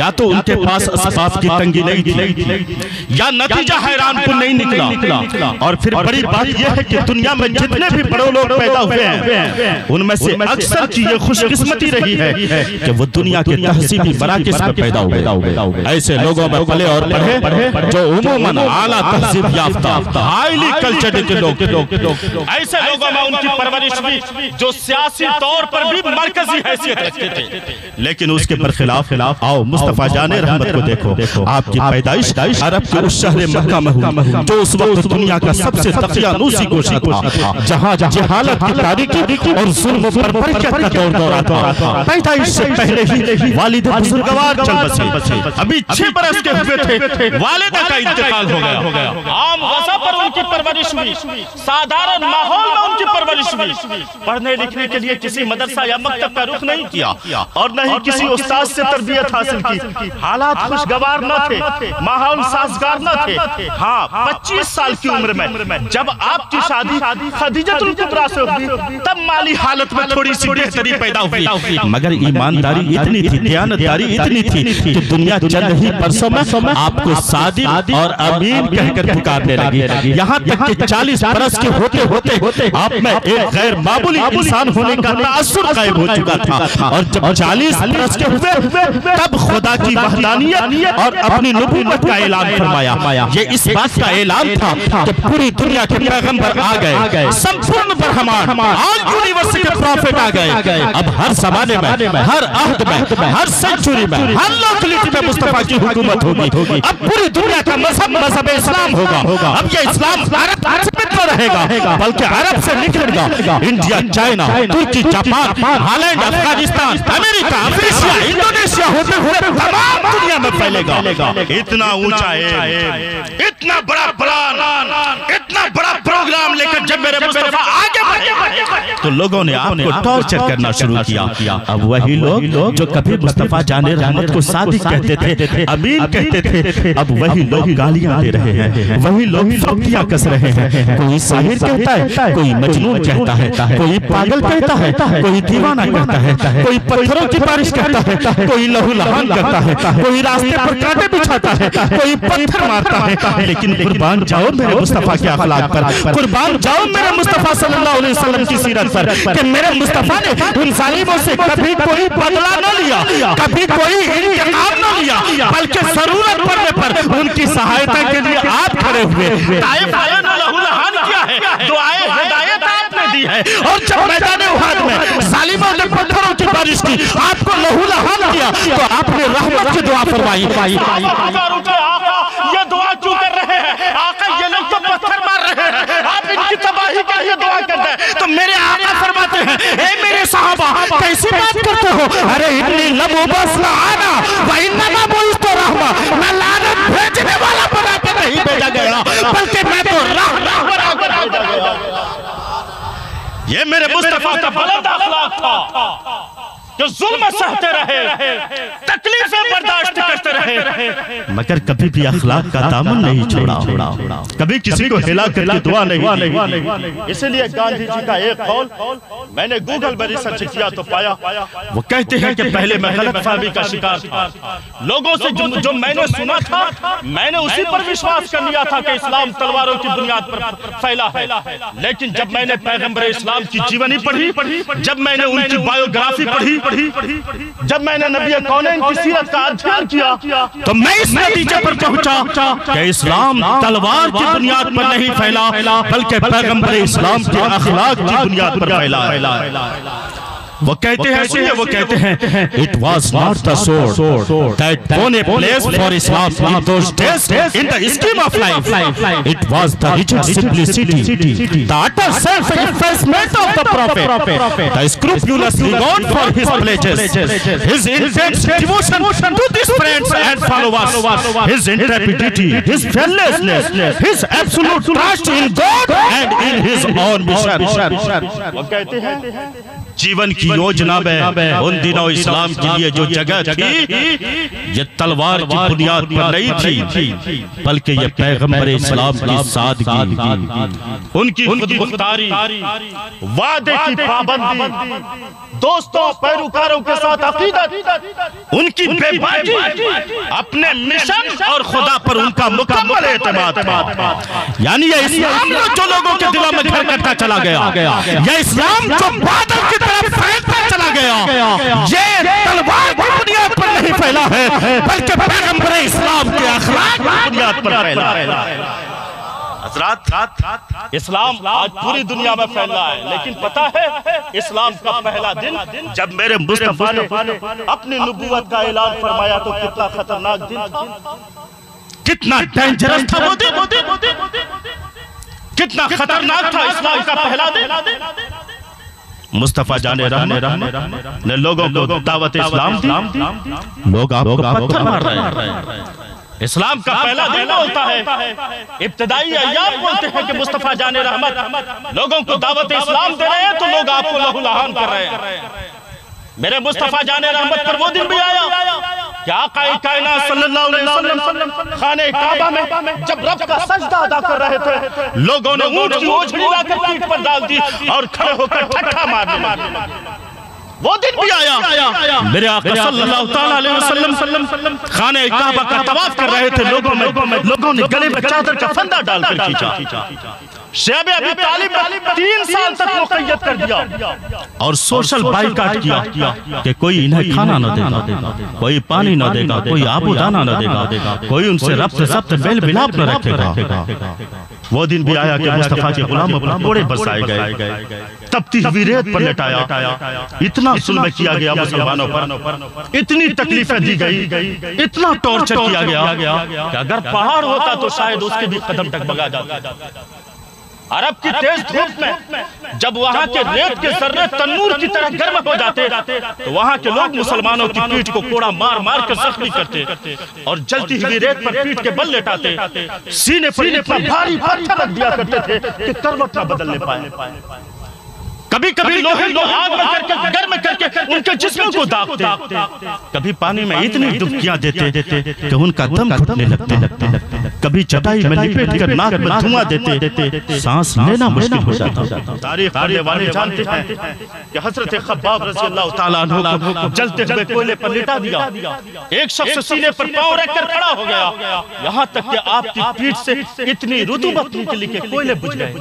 या तो उनके पास असबाब की तंगी नहीं थी या नतीजा हैरानकुन नहीं निकला। और फिर बड़ी बात यह है कि दुनिया में जितने भी बड़े लोग पैदा हुए हैं उनमें से अक्सर की ये खुशकिस्मती रही है कि वो दुनिया के तहसीबी मराकिज़ में पैदा हुए, ऐसे लोगों में पले और बढ़े जो उमूमन आला तहसीब तरबियत याफ्ता हाईली कल्चर्ड लोग, ऐसे लोगों में उनकी परवरिश भी जो सियासी तौर पर भी मरकजी हैसियत रखते थे, लेकिन उसके बरखिलाफ आओ मुस्तफा जाने रहमत को देखो। आपकी पैदाइश अरब के उस शहर मक्का में हुई जो उस वक्त दुनिया का सबसे तकियानूसी गोशा था, जहां जहालत की तारीकी और जुल्म बर्बरता का दौर दौरा था। पैदाइश से पहले ही वालिद बुजुर्गवार चल बसे, अभी 6 बरस के हुए थे वालिदा का इंतकाल हो गया। आम वसा पर उनकी परवरिश हुई, साधारण माहौल में उनकी परवरिश हुई, पढ़ने लिखने के लिए किसी मदरसा या मकतब का रुख नहीं किया और न ही किसी उस्ताद से तरबियत हासिल की। हालात खुशगवार न थे, माहौल साजगार न थे। हाँ, 25 साल की उम्र में जब आपकी शादी खदीजतुल कुबरा से हुई, तब माली हालत में थोड़ी सी बेहतरी पैदा हुई, मगर ईमानदारी इतनी थी, दयानतदारी इतनी थी कि दुनिया चंद ही बरसों में आपको सादी और अमीर कहकर पुकारने लगी। यहाँ तक कि 40 बरस के होते होते आप में एक गैर मामूली इंसान होने का तासुर गायब हो चुका था। और जब 40 बरस के हुए तब खुदा की वहदानियत और अपनी नबूवत का ऐलान फरमाया। ये इस बात का ऐलान था कि पूरी दुनिया के पैगंबर आ गए, संपूर्ण ब्रह्मांड ऑल यूनिवर्स के प्रॉफिट आ गए। अब हर जमाने में, हर अहद में, हर सेंचुरी में, हर लोकेलिटी में मुस्तफा की हुकूमत होगी। अब पूरी दुनिया का मजहब इस्लाम होगा। अब ये इस्लाम रहेगा बल्कि अरब से निकलेगा, इंडिया, चाइना, तुर्की, Japan, Holland, Afghanistan, America, Africa, Indonesia होते हुए तमाम दुनिया में फैलेगा। इतना ऊंचा है, इतना बड़ा प्लान, इतना बड़ा प्रोग्राम लेकर जब मेरे मुस्तफा आगे बढ़े तो लोगों ने आपने टॉर्चर करना शुरू किया। अब वही लोग जो कभी मुस्तफा जाने रहमत को सादिक कहते थे, अमीन कहते थे, अब वही लोग गालियां दे रहे हैं, वही लोग फक्तियां कस रहे हैं। कोई साहिर कहता है, कोई मजनून कहता है, कोई पागल कहता है, कोई दीवाना कहता है, कोई पत्थरों की बारिश कहता है, कोई लहू लहान कहता है, कोई रास्ते पर कांटे बिछाता है, कोई पत्थर मारता है। लेकिन कुर्बान जाओ मेरे मुस्तफा के अखलाक पर, कुर्बान जाओ मेरे मुस्तफा सल्लल्लाहु अलैहि वसल्लम की सीरत पर कि मेरे मुस्तफा ने उन जालिमों से कभी कोई बदला न लिया, कभी कोई इंतकाम न लिया, बल्कि जरूरत पड़ने पर उनकी सहायता के लिए आप खड़े हुए। दुआएं हिदायत आपने दी है और जब मैदाने उहाद में जालिमों ने पत्थरों की बारिश की, आपको लहू लहान किया, तो आपने रहमत की दुआ फरमाई। ये दुआ क्यों कर रहे हैं आका? ये लोग तो पत्थर मार रहे हैं, आप इनकी तबाही का ये दुआ करते हैं। तो मेरे आका फरमाते हैं, ए मेरे सहाबा कैसी बात करते हो? अरे इतनी लबो बस ना आना वही ना बोल तो रहमा, मैं लानत भेजने वाला बना पर नहीं भेजा गया, बल्कि मैं तो ये मेरे मुस्तफा का बुलंद अखलाक था जो जुल्म सहते रहे, तकलीफें बर्दाश्त करते रहे, मगर कभी भी अखलाक का दामन नहीं छोड़ा, कभी किसी को हिला करके दुआ नहीं। इसलिए गांधी जी का एक कौल मैंने गूगल पर रिसर्च किया तो पाया, वो कहते हैं कि पहले मैं गलतफहमी का शिकार था, लोगों से जो मैंने सुना था मैंने उसी पर विश्वास कर लिया था कि इस्लाम तलवारों की बुनियाद पर फैला है। लेकिन जब मैंने पैगंबर इस्लाम की जीवनी पढ़ी, जब मैंने उनकी बायोग्राफी पढ़ी, जब मैंने नबी कौनैन की सीरत का अध्ययन किया, तो मैं इस नतीजे पर पहुंचा कि इस्लाम तलवार की बुनियाद पर नहीं फैला, बल्कि पैगंबर इस्लाम के अखलाक की बुनियाद पर फैला है। वो कहते हैं ऐसे, वो कहते हैं it was not the sword that won a place for Islam in those days in the scheme of life, it was the rich simplicity, the utter self effacement of the prophet, the scrupulous regard for his places, his intense devotion to this friends and followers, his intrepidity, his fearlessness, his absolute trust in God and in his own mission. वो कहते हैं जीवन की योजना में उन दिनों इस्लाम के लिए जो जगह थी ये तलवार की बुनियाद पर नहीं थी, बल्कि ये पैगंबर इस्लाम की सादगी, उनकी खुदमुख्तारी, वादे की पाबंदी, दोस्तों पैरोकारों के साथ अकीदत, उनकी बेबाकी, अपने मिशन और खुदा पर उनका मुकम्मल एतमाद। यानी ये इस्लाम जो लोगों के दिलों में घर करता चला गया, ये इस्लाम जो बादल की तरफ फैलता चला गया, ये तलवार की बुनियाद पर नहीं फैला है, बल्कि पैगंबर इस्लाम के अखलाक की बुनियाद पर फैला है। हज़रात, इस्लाम आज पूरी दुनिया में फैला है, लेकिन पता है इस्लाम का पहला दिन जब मेरे मुस्तफा ने अपनी नबुव्वत का ऐलान फरमाया तो कितना खतरनाक दिन था, कितना डेंजरस था वो दिन, कितना खतरनाक था इस्लाम का पहला दिन। मुस्तफा जाने रहमत ने लोगों को दावत इस्लाम दी, लोग आपको पत्थर मार रहे हैं। इस्लाम का पहला दिन होता है, इब्तदाई अय्याम बोलते हैं कि मुस्तफा जाने रहमत लोगों को दावत इस्लाम दे रहे हैं तो लोग आपको लहूलहान कर रहे हैं। मेरे मुस्तफा जाने रहमत पर वो दिन भी आया कि आका कायनात सल्लल्लाहु अलैहि वसल्लम खाने काबा में जब रब का सजदा अदा कर रहे थे, लोगों ने ऊंट की ओझड़ी लाकर पीठ पर डाल दी और खड़े होकर ठट्ठा मारने। वो दिन भी आया मेरे आका सल्लल्लाहु ताला अलैहि वसल्लम खाने काबा का तवाफ कर रहे थे, लोगों ने गले में चादर का फंदा डालकर खींचा। शेब अभी तालिब 3 साल तक मुक़य्यद कर दिया और सोशल बाइकाट किया कि कोई इन्हें खाना न देगा, कोई पानी न देगा, कोई आबूदाना न देगा, कोई उनसे रब्त मेल मिलाप न रखेगा। वो दिन भी आया कि मुस्तफा के गुलामों पर कोड़े बरसाए गए, तपती हुई रेत पर लेटाया, इतना जुल्म किया गया मुसलमानों पर, इतनी तकलीफें दी गई, इतना टॉर्चर किया गया कि अगर पहाड़ होता तो शायद उसके भी कदम डगमगा जाता। अरब की तेज धूप में जब वहां के रेत के सर्रे तन्नूर की तरह गर्म हो जाते तो वहां के लोग मुसलमानों की पीठ को कोड़ा मार मार कर जख्मी करते और जलती हुई रेत पर पीठ के बल लेटाते, सीने पर भारी पत्थर रख दिया करते थे कि करवट न बदलने पाए। कभी लोहे को आग में करके गर्म करके उनके जिस्मों को दागते, कभी पानी में इतनी डुबकियां देते कि उनका दम घुटने लगते, कभी चटाई में लिपेट कर नाक में धुआं देते, सांस लेना मुश्किल हो जाता। तारीख पढ़ने वाले जानते हैं कि हज़रत खब्बाब रज़ियल्लाहु ताला अन्हु को जलते हुए कोयले पर लिटा दिया। एक शख्स सीने पर पांव रखकर खड़ा हो गया, यहाँ तक कि आपकी पीठ से इतनी रुतबत निकली कि कोयले बुझ गए।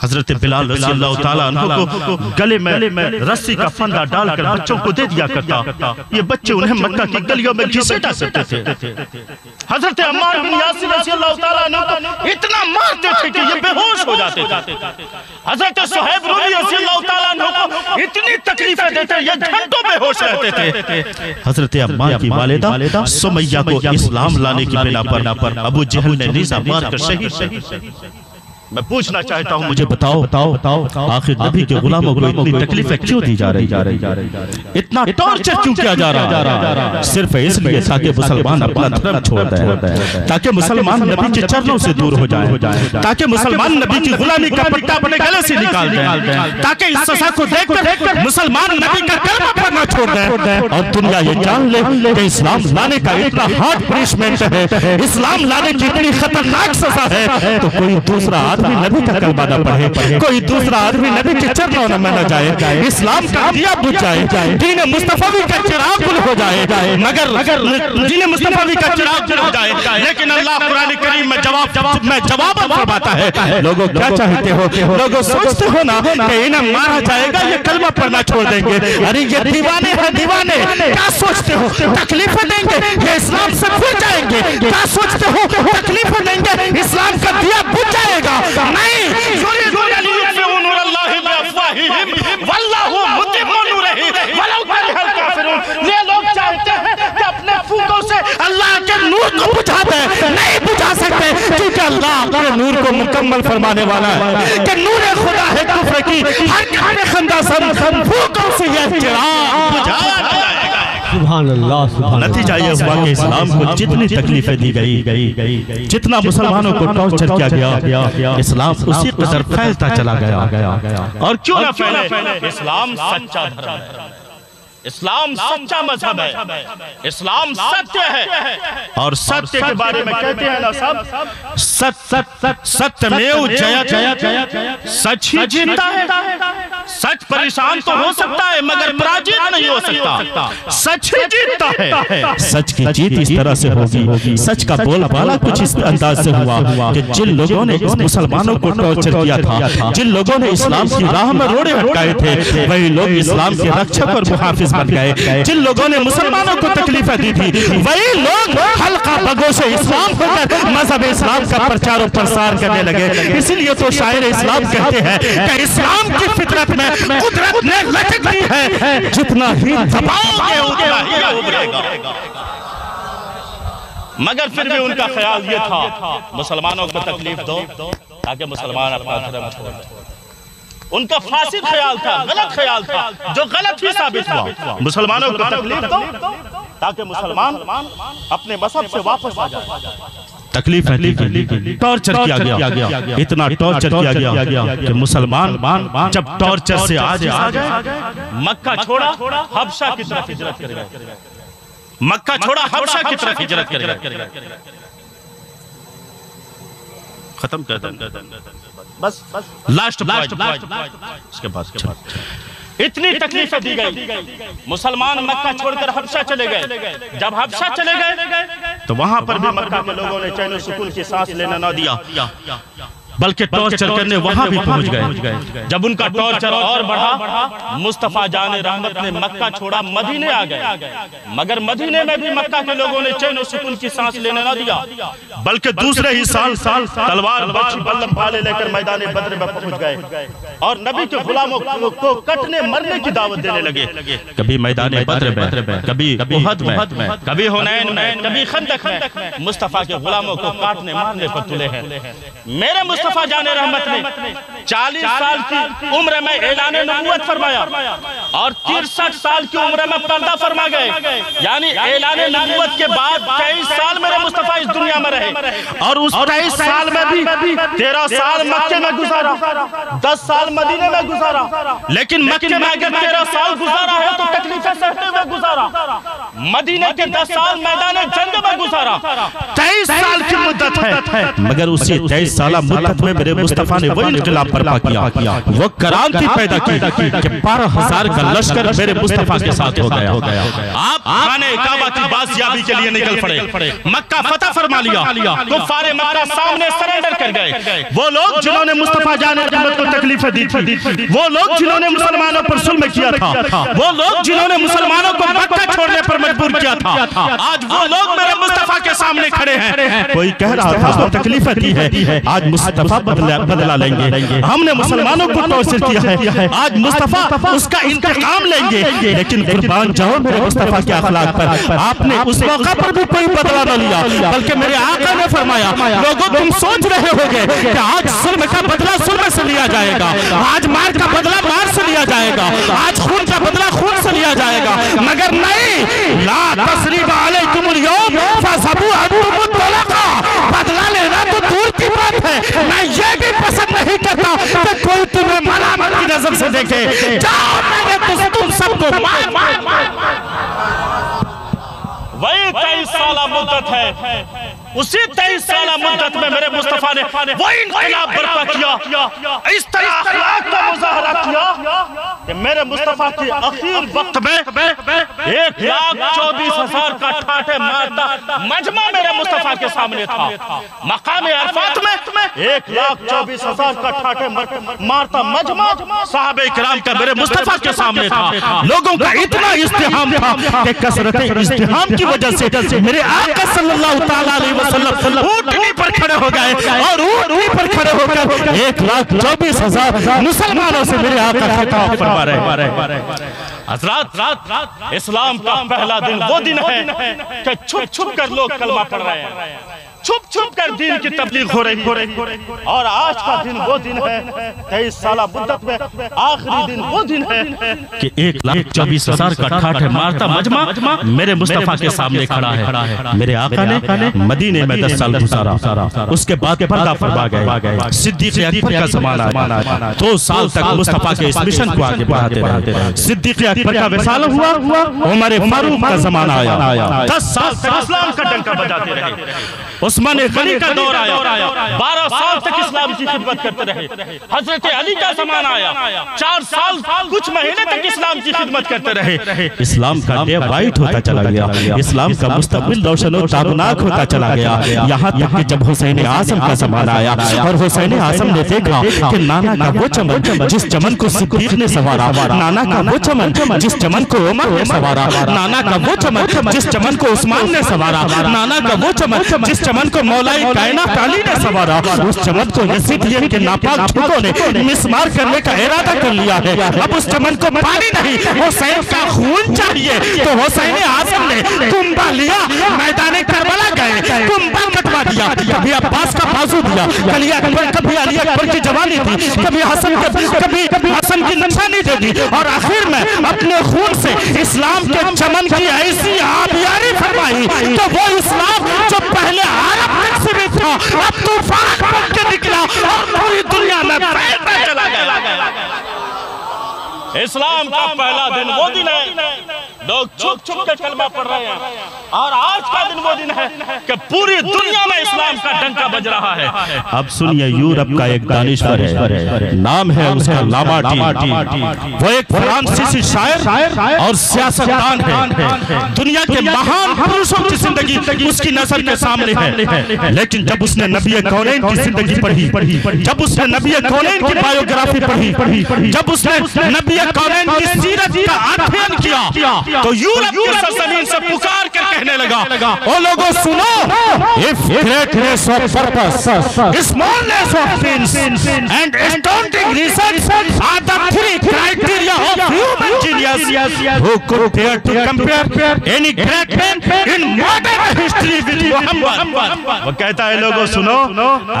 हज़रत बिलाल रज़ियल्लाहु ताला अन्हु को गले में रस्सी का फंदा डालकर बच्चों को दे दिया करता, ये बच्चे उन्हें मक्का की गलियों में घिसेटा सकते थे। हज़रत अम्मार बिन यासिर रज़ियल्लाहु ताला अन्हु को इतना मारते थे कि ये बेहोश हो जाते। हज़रत सुहैब रूमी रज़ियल्लाहु ताला अन्हु को इतनी तकलीफें देते, ये घंटों बेहोश रहते थे। हज़रत अम्मार की वालिदा सुमैया को इस्लाम लाने की बिना पर अबू जहल ने नीजा मारकर शहीद। मैं पूछना चाहता हूँ, मुझे बताओ आखिर नबी के गुलामों को इतनी तकलीफें क्यों दी जा रही, इतना टॉर्चर क्यों किया जा रहा? सिर्फ इसलिए ताकि मुसलमान अपना धर्म छोड़ दे, ताकि मुसलमान नबी के चरणों से दूर हो जाए, ताकि मुसलमान नबी की गुलामी का पट्टा अपने गले से निकाल दे, ताकि इस सज़ा को देखकर मुसलमान नबी का कलमा पढ़ना छोड़ दे और दुनिया ये जान ले कि इस्लाम लाने का इतना हार्ड पनिशमेंट है, इस्लाम लाने की इतनी खतरनाक सजा है तो कोई दूसरा आदमी नबी का कलमा न पढ़े, कोई दूसरा आदमी नबी के चरणों में न जाए, इस्लाम का दिया बुझ जाए, दीन मुस्तफावी का चिराग गुल हो जाए। मगर दीन मुस्तफावी का चिराग गुल हो जाए, लेकिन अल्लाह कुरान करीम में जवाब फरमाता है, लोगों क्या चाहते हो, लोगों सोचते हो ना कि इन्हें मारा जाएगा ये कलमा पढ़ना छोड़ देंगे, अरे ये दीवाने हैं दीवाने, क्या सोचते हो तकलीफ देंगे ये इस्लाम से भूल जाएंगे, क्या सोचते हो तकलीफ देंगे इस्लाम का दिया बुझ जाएगा। ये लोग चाहते हैं कि अपने फूंकों से अल्लाह के नूर को बुझा दे, नहीं बुझा सकते क्योंकि अल्लाह अपने नूर को मुकम्मल फरमाने वाला है कि नूर खुदा है कुफ्र की हर खाने खंदा सब फूंकों से यह चिराग बुझा दे। सुभान अल्लाह। नतीजा ये हुआ कि इस्लाम को जितनी तकलीफें दी गई, जितना मुसलमानों को टॉर्चर किया गया, इस्लाम उसी कदर फैलता चला गया। और क्यों ना फैले, इस्लाम सच्चा धर्म है, इस्लाम सच्चा मजहब है, इस्लाम सत्य है। और सत्य के बारे में कहते हैं ना सब सत्यमेव जयते, सच ही जीतता है। सच परेशान तो हो सकता है मगर पराजित नहीं हो सकता, सच ही जीतता है। सच की जीत इस तरह से होगी, सच का बोलबाला कुछ इस अंदाज से हुआ कि जिन लोगों ने मुसलमानों को टॉर्चर किया था, जिन लोगों ने इस्लाम की राह में रोड़े हटाए थे, वही लोग इस्लाम के रक्षक और मुहाफिज हाफिज बन गए। जिन लोगों ने मुसलमानों को तकलीफें दी थी वही लोग हल्का बगों से इस्लाम होकर मजहब इस्लाम का प्रचार और प्रसार करने लगे। इसीलिए तो शायर इस्लाम कहते हैं कि इस्लाम की फितरत में कुदरत ने लचक दी है, जितना ही दबाओगे उतना ही उभरेगा। मगर फिर भी उनका ख्याल ये था मुसलमानों को तकलीफ दो ताकि मुसलमान अपना धर्म छोड़ दें। उनका फासिद ख्याल था, गलत ख्याल था, जो गलत ही साबित हुआ। मुसलमानों को तकलीफ दो ताकि मुसलमान अपने मजहब से वापस आ जाए। तकलीफ टॉर्चर किया गया, इतना टॉर्चर किया गया कि मुसलमान जब टॉर्चर से आ जाए मक्का छोड़ा हबशा की तरफ हिजरत करेगा। मक्का छोड़ा हबशा की तरफ हिजरत करेगा। खत्म कर बस लास्ट बाद इतनी तकलीफें दी गई। मुसलमान मक्का छोड़कर हबशा चले गए। जब हबशा चले गए तो वहां पर भी मक्का के लोगों ने चैन सुकून की सांस लेना न दिया, बल्कि टॉर्चर करने वहां भी पहुंच गए। जब उनका टॉर्चर और बढ़ा मुस्तफा जाने रहमत ने मक्का छोड़ा मदीने आ गए। मगर मदीने में भी मक्का के लोगों ने चैन और सुकून की सांस लेने न दिया, बल्कि दूसरे ही साल तलवार बल्लम भाले लेकर मैदान बद्र में पहुंच गए और नबी के गुलामों को कटने मरने की दावत देने लगे। कभी मैदान बद्र में, कभी उहद में, कभी हुनैन में, कभी खंदक में मुस्तफा के गुलामों को काटने मारने पर तुले हैं। मेरे मुस्तफा जाने रहमत ने 40 साल की उम्र में ऐलाने नबूवत फरमाया और 63 साल की उम्र में पर्दा फरमा गए। यानी ऐलाने नबूवत के बाद 23 साल मेरे मुस्तफा इस दुनिया में रहे और उस 23 साल में भी 13 साल मक्के में गुजारा, 10 साल मदीने में गुजारा। लेकिन मक्के में अगर 13 साल गुजारा है तो तकलीफें सहते हुए गुजारा, मदीने के 10 साल मैदान जंग में गुजारा, 23 साल की मुद्दत है। मगर उसी 23 साल मुद्दत में मेरे मुस्तफा ने वही इनकलाब बर्पा किया, वो क्रांति पैदा की कि 12,000 का लश्कर मेरे मुस्तफा के साथ हो गया। आप खाने काबा की बाज़याबी के लिए निकल पड़े। मक्का फतह फरमा लिया, कुफारे मक्का सामने सरेंडर कर गए। वो लोग जिन्होंने मुस्तफा जाने रहमत को तकलीफें दी थी, वो लोग जिन्होंने मुसलमानों पर जुल्म किया था, वो लोग जिन्होंने मुसलमानों को मक्का छोड़ने पर मजबूर किया था, आज वो लोग मेरे मुस्तफा के सामने खड़े हैं। कोई कह रहा था तकलीफें दी है, आज मुस्तफा बदला लेंगे। हमने मुसलमानों को टॉर्चर किया है, आज मुस्तफा उसका इंतकाम लेंगे। लेकिन कुर्बान जाओ मेरे मुस्तफा के अखलाक पर, आपने उस मौका पर भी कोई बदला न लिया, बल्कि मेरे आका ने फरमाया लोगों तुम सोच रहे होगे कि आज जुल्म का बदला जुल्म से लिया जाएगा, आज मार का बदला मार से लिया जाएगा, आज खून का बदला खून से लिया जाएगा, मगर नहीं। ला तसरीब अलैकुमुल यौम फसबू अबूकुम तलका। बदला लेना तो दूर की बात है, मैं ये भी पसंद नहीं करता कि कोई तुम्हें मलामत की नजर से देखे। जाओ मैंने तुम सबको वही 23 साल मुद्दत है, उसी 23 साल मुद्दत में मेरे मुस्तफा ने वही इनकलाब बर्पा किया, इस तरह अखलाक का मुजाहरा किया कि मेरे मुस्तफा के आखिर वक्त में 1,24,000 का ठाठे मारता मजमा मेरे मुस्तफा के सामने था। मकाम अरफात में 1,24,000 का ठाठे मारता मजमा साहबे किराम का मेरे मुस्तफा के सामने था। लोगों का इतना इस्तेहाम था कि कसरत इस्तेहाम की वजह से मेरे आका सल्लल्लाहु तआला अलैहि ऊँटनी पर खड़े हो गए और ऊँटनी पर खड़े होकर 1,24,000 मुसलमानों से मेरे आका खिताब फरमा रहे हैं। हज़रात, इस्लाम का पहला दिन वो दिन है कि छुप छुप कर लोग कलमा पढ़ रहे हैं, छुप छुप कर दीन की तबलीग हो रही। और आज का दिन वो दिन है 23 साल मुद्दत में आखिरी दिन वो दिन है कि 1,24,000 का ठाठे मारता मजमा मेरे मुस्तफा के सामने खड़ा है। मेरे आका ने मदीने में 10 साल गुजारा, उसके बाद पर्दा फरमा गए। सिद्दीक़ अकबर का ज़माना, 2 साल तक मुस्तफा के इस मिशन को आगे बढ़ाते रहे। सिद्दीक़ अकबर का विसाल हुआ, उमर फारूक का ज़माना आया, 10 साल इस्लाम का डंका बजाते रहे। उस्मान गनी का दौर आया, 12 साल तक इस्लाम की खिदमत करते रहे। हजरत अली का जमाना आया, 4 साल कुछ महीने तक इस्लाम की खिदमत करते रहे। इस्लाम का डे वाइट होता चला गया, इस्लाम का मुस्तकबिल रोशन और ताबनाक होता चला गया। यहाँ तक कि जब हुसैन आजम का जमाना आया और हुसैन आजम ने देखा कि नाना का वो चमन जिस चमन को सिद्दीक ने सवारा, नाना का वो चमन जिस चमन को उमर ने सवारा, नाना का वो चमन जिस चमन को उस्मान ने सवारा, नाना का वो चमन जिस चमन को मौलाए कायनात अली ने सवारा, उस चमन को यज़ीद के नापाक छूतों ने मिसमार करने का इरादा कर लिया है। अब उस चमन को पानी नहीं हुसैन का खून चाहिए, तो हुसैन आजम ने कुंबा लिया, मैदान करबला गए, कुंबा मतवा दिया। कभी अब्बास का बाजू दिया, कभी अकबर, कभी अली अकबर की जवानी थी, कभी हसन, कभी हसन की निशानी दे दी, और आखिर में अपने खून से इस्लाम के चमन की ऐसी आबियारी फरमाई तो वो इस्लाम जो पहले अरब से भी था अब तूफान बन के निकला और पूरी दुनिया में फैलता चला गया। इस्लाम का पहला दिन वो दिन है, लोग छुप छुप के कलमा पढ़ रहे हैं, और आज का दिन वो दिन है कि पूरी दुनिया में इस्लाम का डंका बज रहा है। अब सुनिए, यूरोप का एक दानिश्वर है, नाम है उसका लामार्टीन। वो एक फ्रांसीसी शायर और सियासतदान है। दुनिया के महान पुरुषों की जिंदगी उसकी नजर के सामने है, लेकिन जब उसने नबी कौनैन की जिंदगी पढ़ी, जब उसने नबी कौनैन की बायोग्राफी पढ़ी, जब उसने नबी कौनैन की सीरत का अध्ययन किया, तो यूरोप समीन से पुकार कर कहने लगा, ओ लोगों सुनो, if greatness of purpose, smallness of things and astounding research are the three criteria of human genius, who could dare to compare any great man in modern history with Mohammad. वो कहता है लोगों सुनो,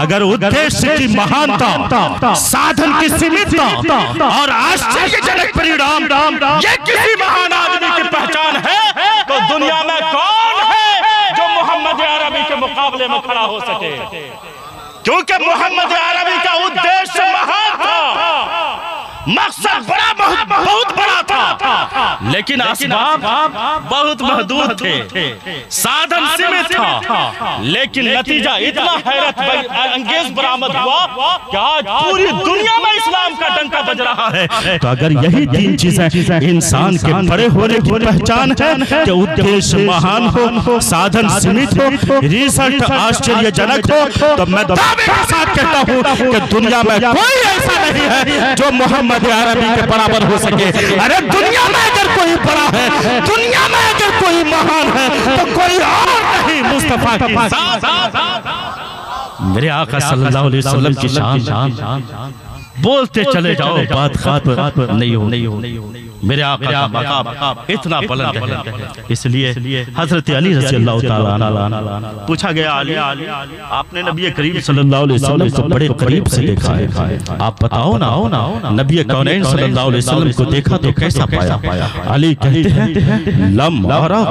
अगर उद्देश्य की महानता, साधन की सीमितता और आश्चर्यजनक परिणाम ये किसी महान आदमी की पहचान है, तो दुनिया में कौन है जो मोहम्मद अरबी के मुकाबले में खड़ा हो सके? क्योंकि मोहम्मद अरबी का उद्देश्य महान था, मकसद बड़ा बहुत बड़ा था, लेकिन असबाब बहुत महदूद थे, साधन सीमित था, लेकिन नतीजा इतना हैरत अंगेज बरामद हुआ कि आज पूरी दुनिया में इस्लाम का डंका बज रहा है। तो अगर यही 3 चीजें इंसान के बड़े होने की पहचान है कि उद्देश्य महान हो, साधन सीमित हो, रिजल्ट आश्चर्यजनक हो, तो मैं दावे के साथ कहता हूँ कि दुनिया में कोई ऐसा नहीं है जो मोहम्मद अरबी के बराबर हो सके। अरे दुनिया में अगर कोई बड़ा है, दुनिया में अगर कोई महान है, तो कोई और नहीं मुस्तफा की जात। मेरे आका सल्लल्लाहु अलैहि वसल्लम की शान बोलते चले जाओ, बात खत्म नहीं हो। मेरे आका मकाम इतना बुलंद है, इसलिए हजरत अली रज़ी अल्लाह तआला अन्हु, पूछा गया अली आपने नबी करीम सल्लल्लाहु अलैहि वसल्लम को बड़े करीब से देखा है, आप बताओ ना नबी कौनैन सल्लल्लाहु अलैहि वसल्लम को देखा तो कैसा पाया? अली कहते हैं, लम अरा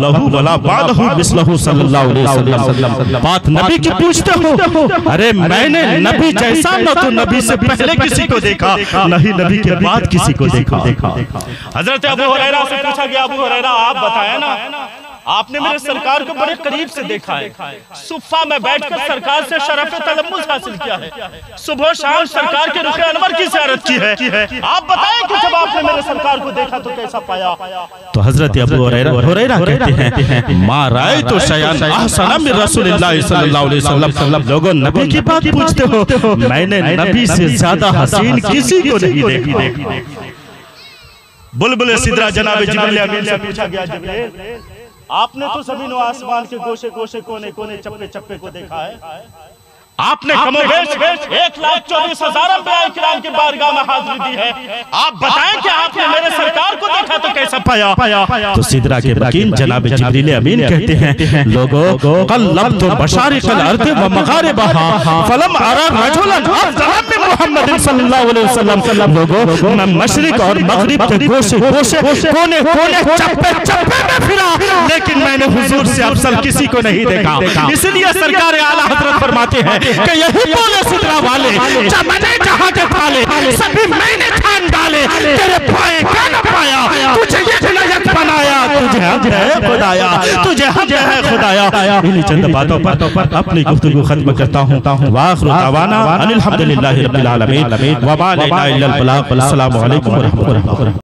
लहू वला बादहू मिसलहू सल्लल्लाहु अलैहि वसल्लम। बात नबी की पूछते हो, अरे मैंने नबी जैसा ना तो नबी से पहले किसी को देखा, नहीं नबी के बाद किसी को देखा। हजरत अबू हुरैरा से पूछा गया, अबू हुरैरा आप बताया ना आपने मेरे सरकार को बड़े करीब से देखा है, सुफा में बैठकर सरकार से शरफ तलम्मुस हासिल किया है, सुबह शाम सरकार के रुख अनवर की ज़ियारत की है, आप बताएं कि जब आपने मेरे सरकार को देखा तो कैसा पाया? तो हजरत अबू हुरैरा कहते हैं, मा रायतु शयअन अहसन मिन रसूलिल्लाह सल्लल्लाहु अलैहि वसल्लम। लोगों नबी की बात पूछते हो, मैंने नबी से ज्यादा हसीन किसी को नहीं देखा। बुलबुल सिदरा जनाब जिब्रील अमीन से पूछा गया, जिब्रील आपने तो जमीन और आसमान के गोशे गोशे कोने कोने चप्पे चप्पे को देखा है, आपने कमोबेश 1,24,000 अंबिया किराम की बारगाह में हाजिरी दी है, आप बताएं कि आपने मेरे सरकार को देखा तो कैसा पाया? तो सिदरा के बकीन जनाब जिब्रील अमीन कहते हैं, लोगों कल्लबतु बशारिकल अर्दि व मगारिबहा फलम अरा रजुलन अज़हर मिन मुहम्मद सल्लल्लाहु अलैहि वसल्लम। लोगों मैं मशरिक और मगरिब के गोशे गोशे कोने कोने चप्पे चप्पे में फिरा, लेकिन मैंने हुजूर से अफसल किसी को नहीं देखा। इसलिए सरकार आला हजरत फरमाते हैं कि यही बोले सिदरा वाले, मैंने जहाँ के पाले सभी मैंने छान डाले, तेरे पाए क्या न पाया, तुझे ये नजर बनाया, तुझे हम है खुदाया, तुझे हम है खुदाया। इन चंद बातों पर अपनी गुफ्तगू खत्म करता हूं। वाखिर दावाना अनिल हम्दुलिल्लाहि रब्बिल आलमीन। वमा अलैना इल्लल बलाग। अस्सलामु अलैकुम व रहमतुल्लाह।